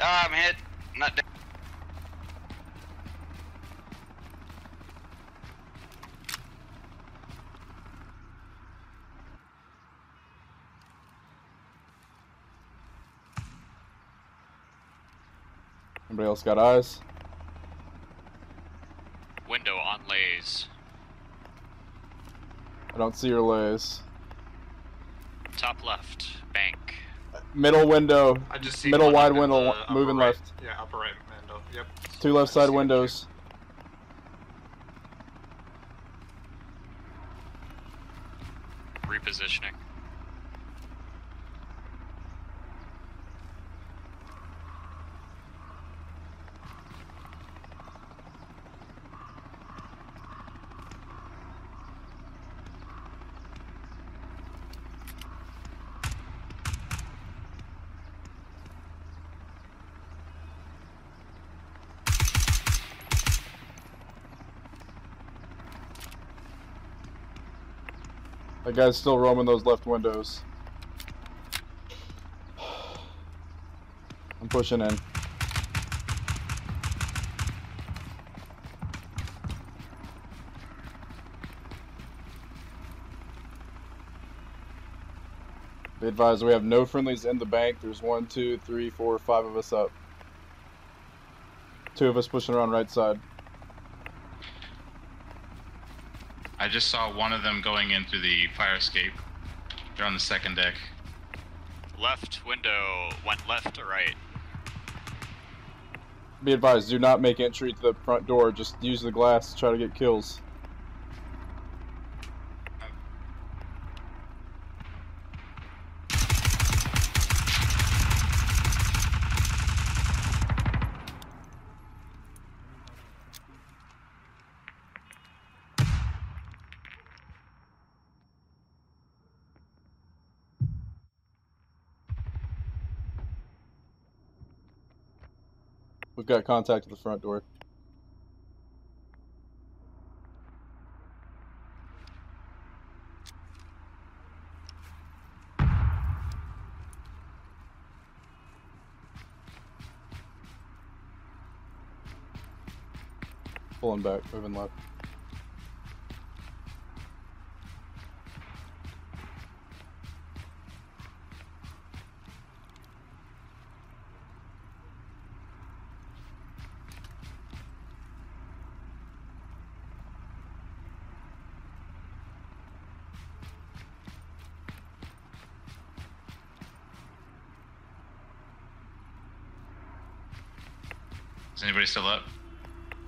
Ah, I'm hit. Not dead. Anybody else got eyes? Window on lays. I don't see your lays. Top left, bank. Middle window. I just see middle wide window moving right, left. Yeah, upper right window. Yep. Two left side windows. Repositioning. That guy's still roaming those left windows. I'm pushing in. Be advised, we have no friendlies in the bank. There's one, two, three, four, five of us up. Two of us pushing around right side. I just saw one of them going in through the fire escape. They're on the second deck. Left window, went left to right. Be advised, do not make entry to the front door. Just use the glass to try to get kills. We've got contact at the front door. Pulling back, moving left. Is anybody still up?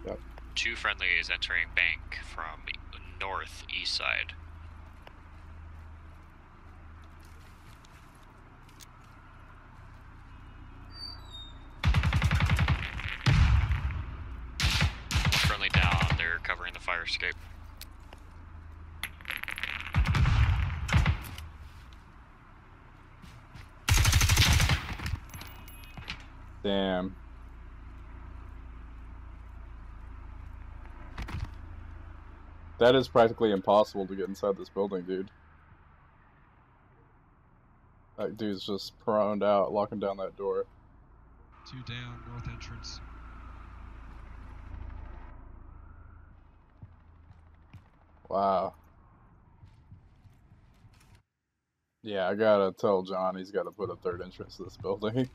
Yep. Two friendlies entering bank from north east side. Friendly down, they're covering the fire escape. Damn. That is practically impossible to get inside this building, dude. That dude's just proned out, locking down that door. Two down, north entrance. Wow. Yeah, I gotta tell John he's gotta put a third entrance to this building.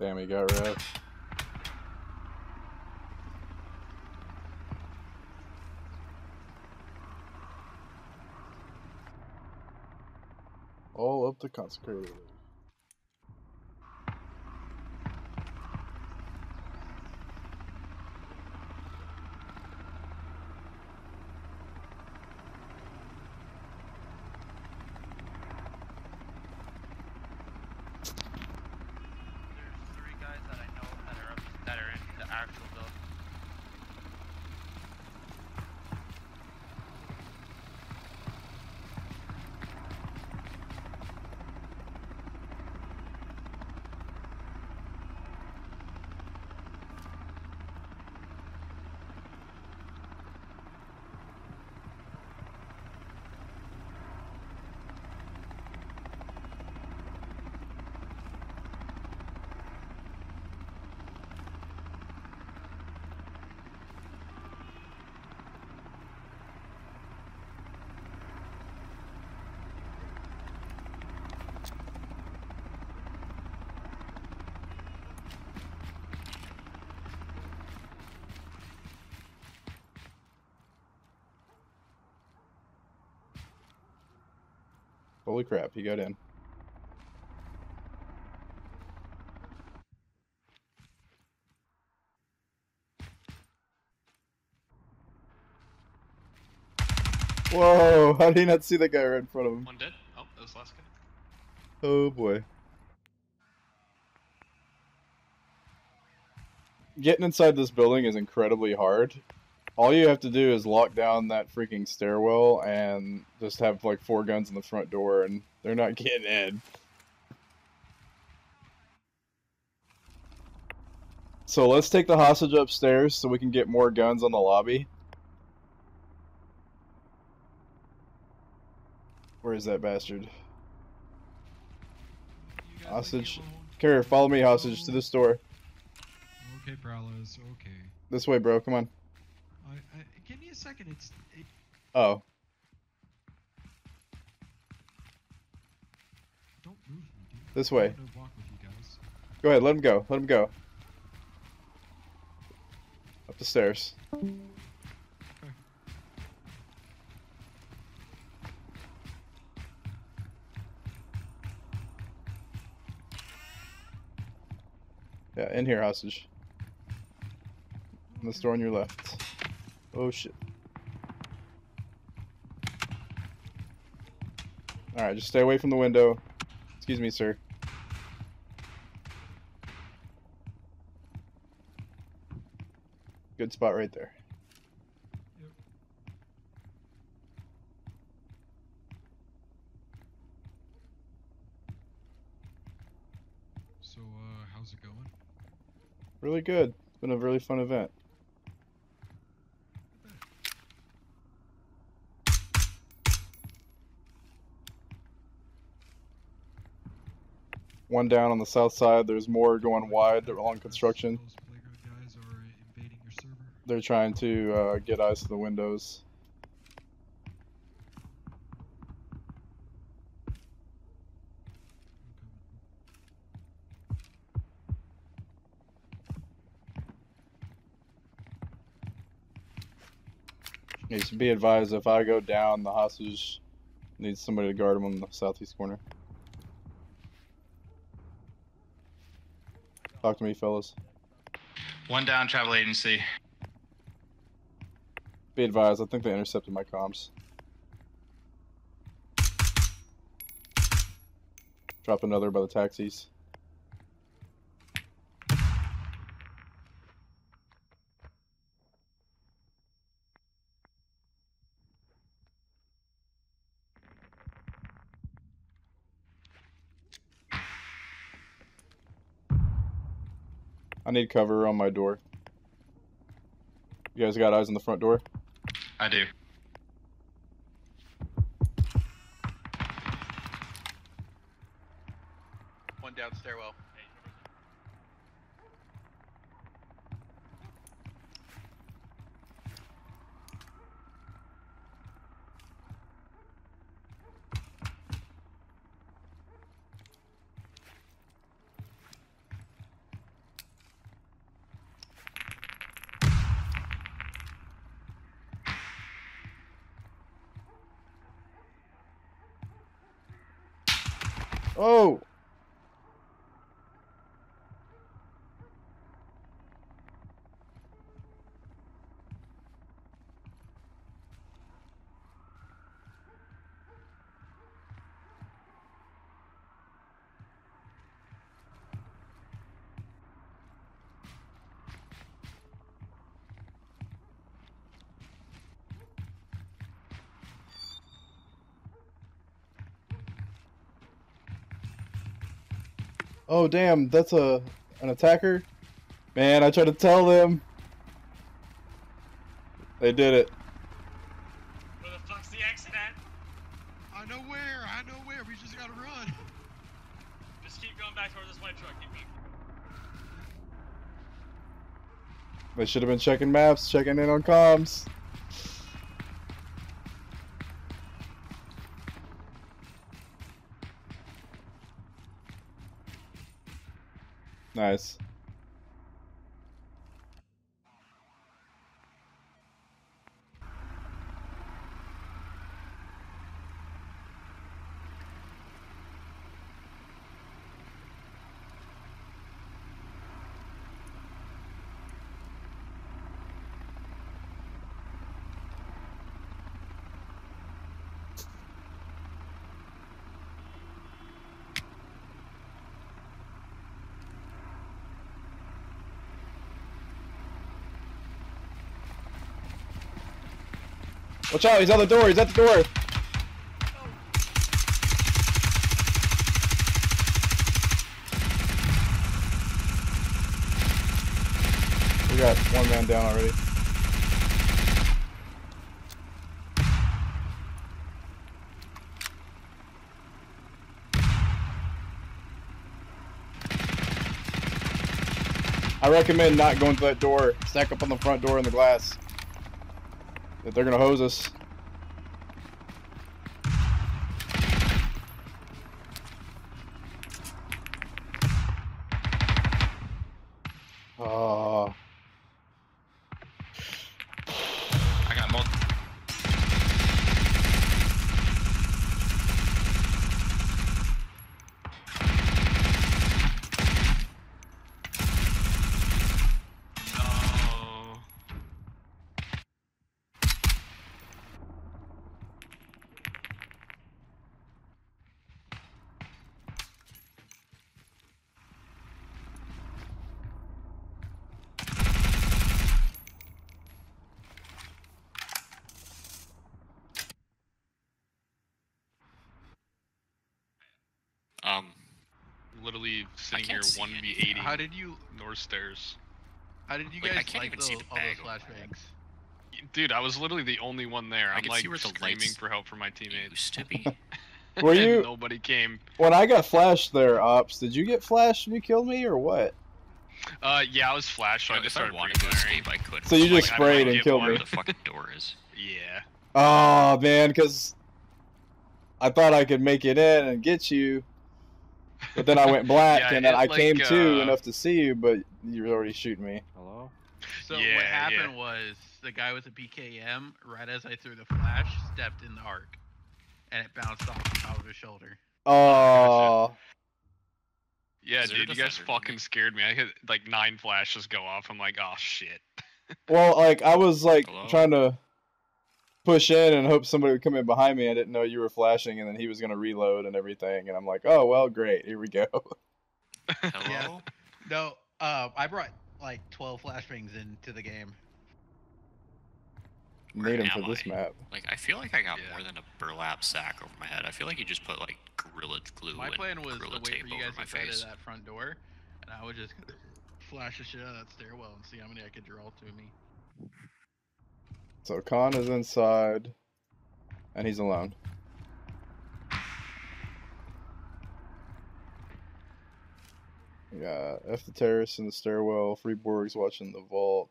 Damn, he got red. All up to Consecrated. Holy crap, he got in. Whoa, how did he not see that guy right in front of him? One dead. Oh, that was the last guy. Oh boy. Getting inside this building is incredibly hard. All you have to do is lock down that freaking stairwell and just have like 4 guns in the front door and they're not getting in. So let's take the hostage upstairs so we can get more guns on the lobby. Where is that bastard? Hostage. Carrier, follow me, hostage, to this door. Okay, Prowlaz, okay. This way, bro, come on. Give me a second, it's... Oh. Don't move me, dude. This way. I'm gonna walk with you guys. Go ahead, let him go, let him go. Up the stairs. Okay. Yeah, in here, hostage. Okay. This door on your left. Oh shit. Alright, just stay away from the window. Excuse me, sir. Good spot right there. Yep. So, how's it going? Really good. It's been a really fun event. One down on the south side. There's more going wide. They're all in construction. They're trying to get eyes to the windows. Needs to be advised, if I go down, the hostage needs somebody to guard him on the southeast corner. Talk to me, fellas. One down, travel agency. Be advised, I think they intercepted my comms. Drop another by the taxis. I need cover on my door. You guys got eyes on the front door? I do. One down stairwell. Oh! Oh damn, that's an attacker? Man, I tried to tell them. They did it. Where the fuck's the exit at? I know where, we just gotta run. Just keep going back towards this white truck, keep going. They should have been checking maps, checking in on comms. Nice. Watch out, he's at the door, he's at the door! Oh. We got one man down already. I recommend not going to that door. Stack up on the front door in the glass. If they're gonna hose us. I got multiple. Literally sitting here 1v80. How did you north stairs? How did you guys I can't even see the bag flashbangs? Dude, I was literally the only one there. I'm like screaming for help from my teammates. Were you? Nobody came. When I got flashed there, Ops, did you get flashed when you killed me or what? Yeah, I was flashed, so I just started wanting to escape. I could. So you just sprayed and killed me. The fucking door is. Yeah. Oh man, because I thought I could make it in and get you. But then I went black, yeah, and then I came to enough to see you, but you were already shooting me. Hello? So yeah, what happened was the guy with the BKM, right as I threw the flash, stepped in the arc, and it bounced off the top of his shoulder. Oh. Yeah, dude, you guys fucking scared me. I had like 9 flashes go off. I'm like, oh shit. Well, like I was like trying to push in and hope somebody would come in behind me. I didn't know you were flashing, and then he was gonna reload and everything, and I'm like, oh well, great, here we go. Hello? Yeah. No, I brought like 12 flashbangs into the game. Made him for this map. Like, I feel like I got more than a burlap sack over my head. I feel like you just put like gorilla glue. My plan was to wait for you guys to go to that front door, and I would just flash the shit out of that stairwell and see how many I could draw to me. So Khan is inside, and he's alone. Yeah, F the terrace in the stairwell, Freeborg's watching the vault.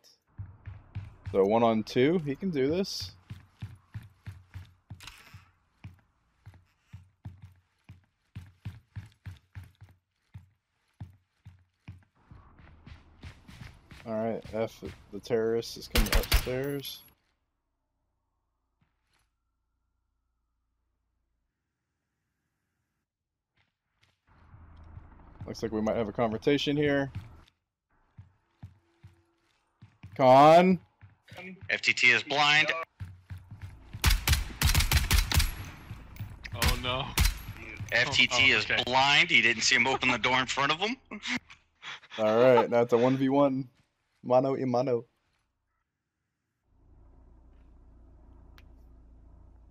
So 1 on 2, he can do this. Alright, F the terrace is coming upstairs. Looks like we might have a confrontation here. Khan. FTT is blind. Oh no. FTT is blind. He didn't see him open the door in front of him. Alright, that's a 1v1. Mano y mano.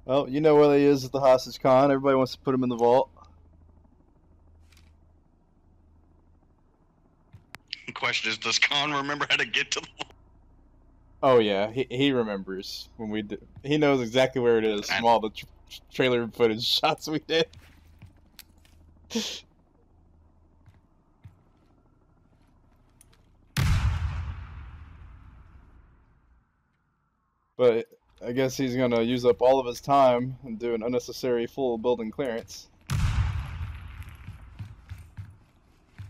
Oh, you know where he is at the hostage, Khan. Everybody wants to put him in the vault. The question is, does Khan remember how to get to the vault? Oh yeah, he remembers when we did. He knows exactly where it is from all the trailer footage shots we did. But I guess he's gonna use up all of his time and do an unnecessary full building clearance.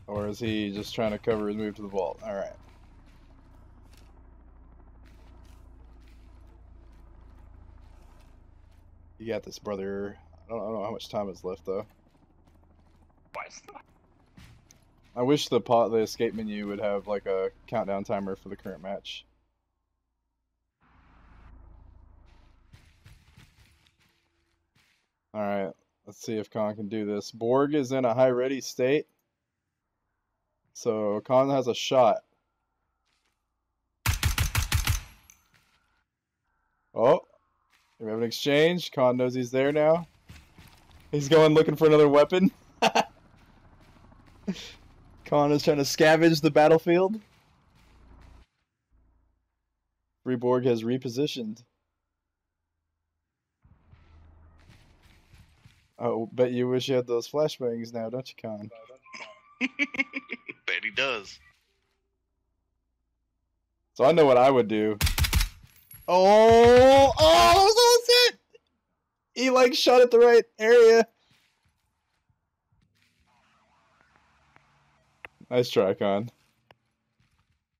Or is he just trying to cover his move to the vault? Alright. You got this, brother. I don't know how much time is left, though. I wish the escape menu would have like a countdown timer for the current match. Alright, let's see if Khan can do this. Borg is in a high ready state, so Khan has a shot. Oh, we have an exchange. Khan knows he's there now. He's going looking for another weapon. Khan is trying to scavenge the battlefield. Freeborg has repositioned. Oh, bet you wish you had those flashbangs now, don't you, Khan? Bet he does. So I know what I would do. Oh! Oh, that was it! He, like, shot at the right area. Nice try, Khan.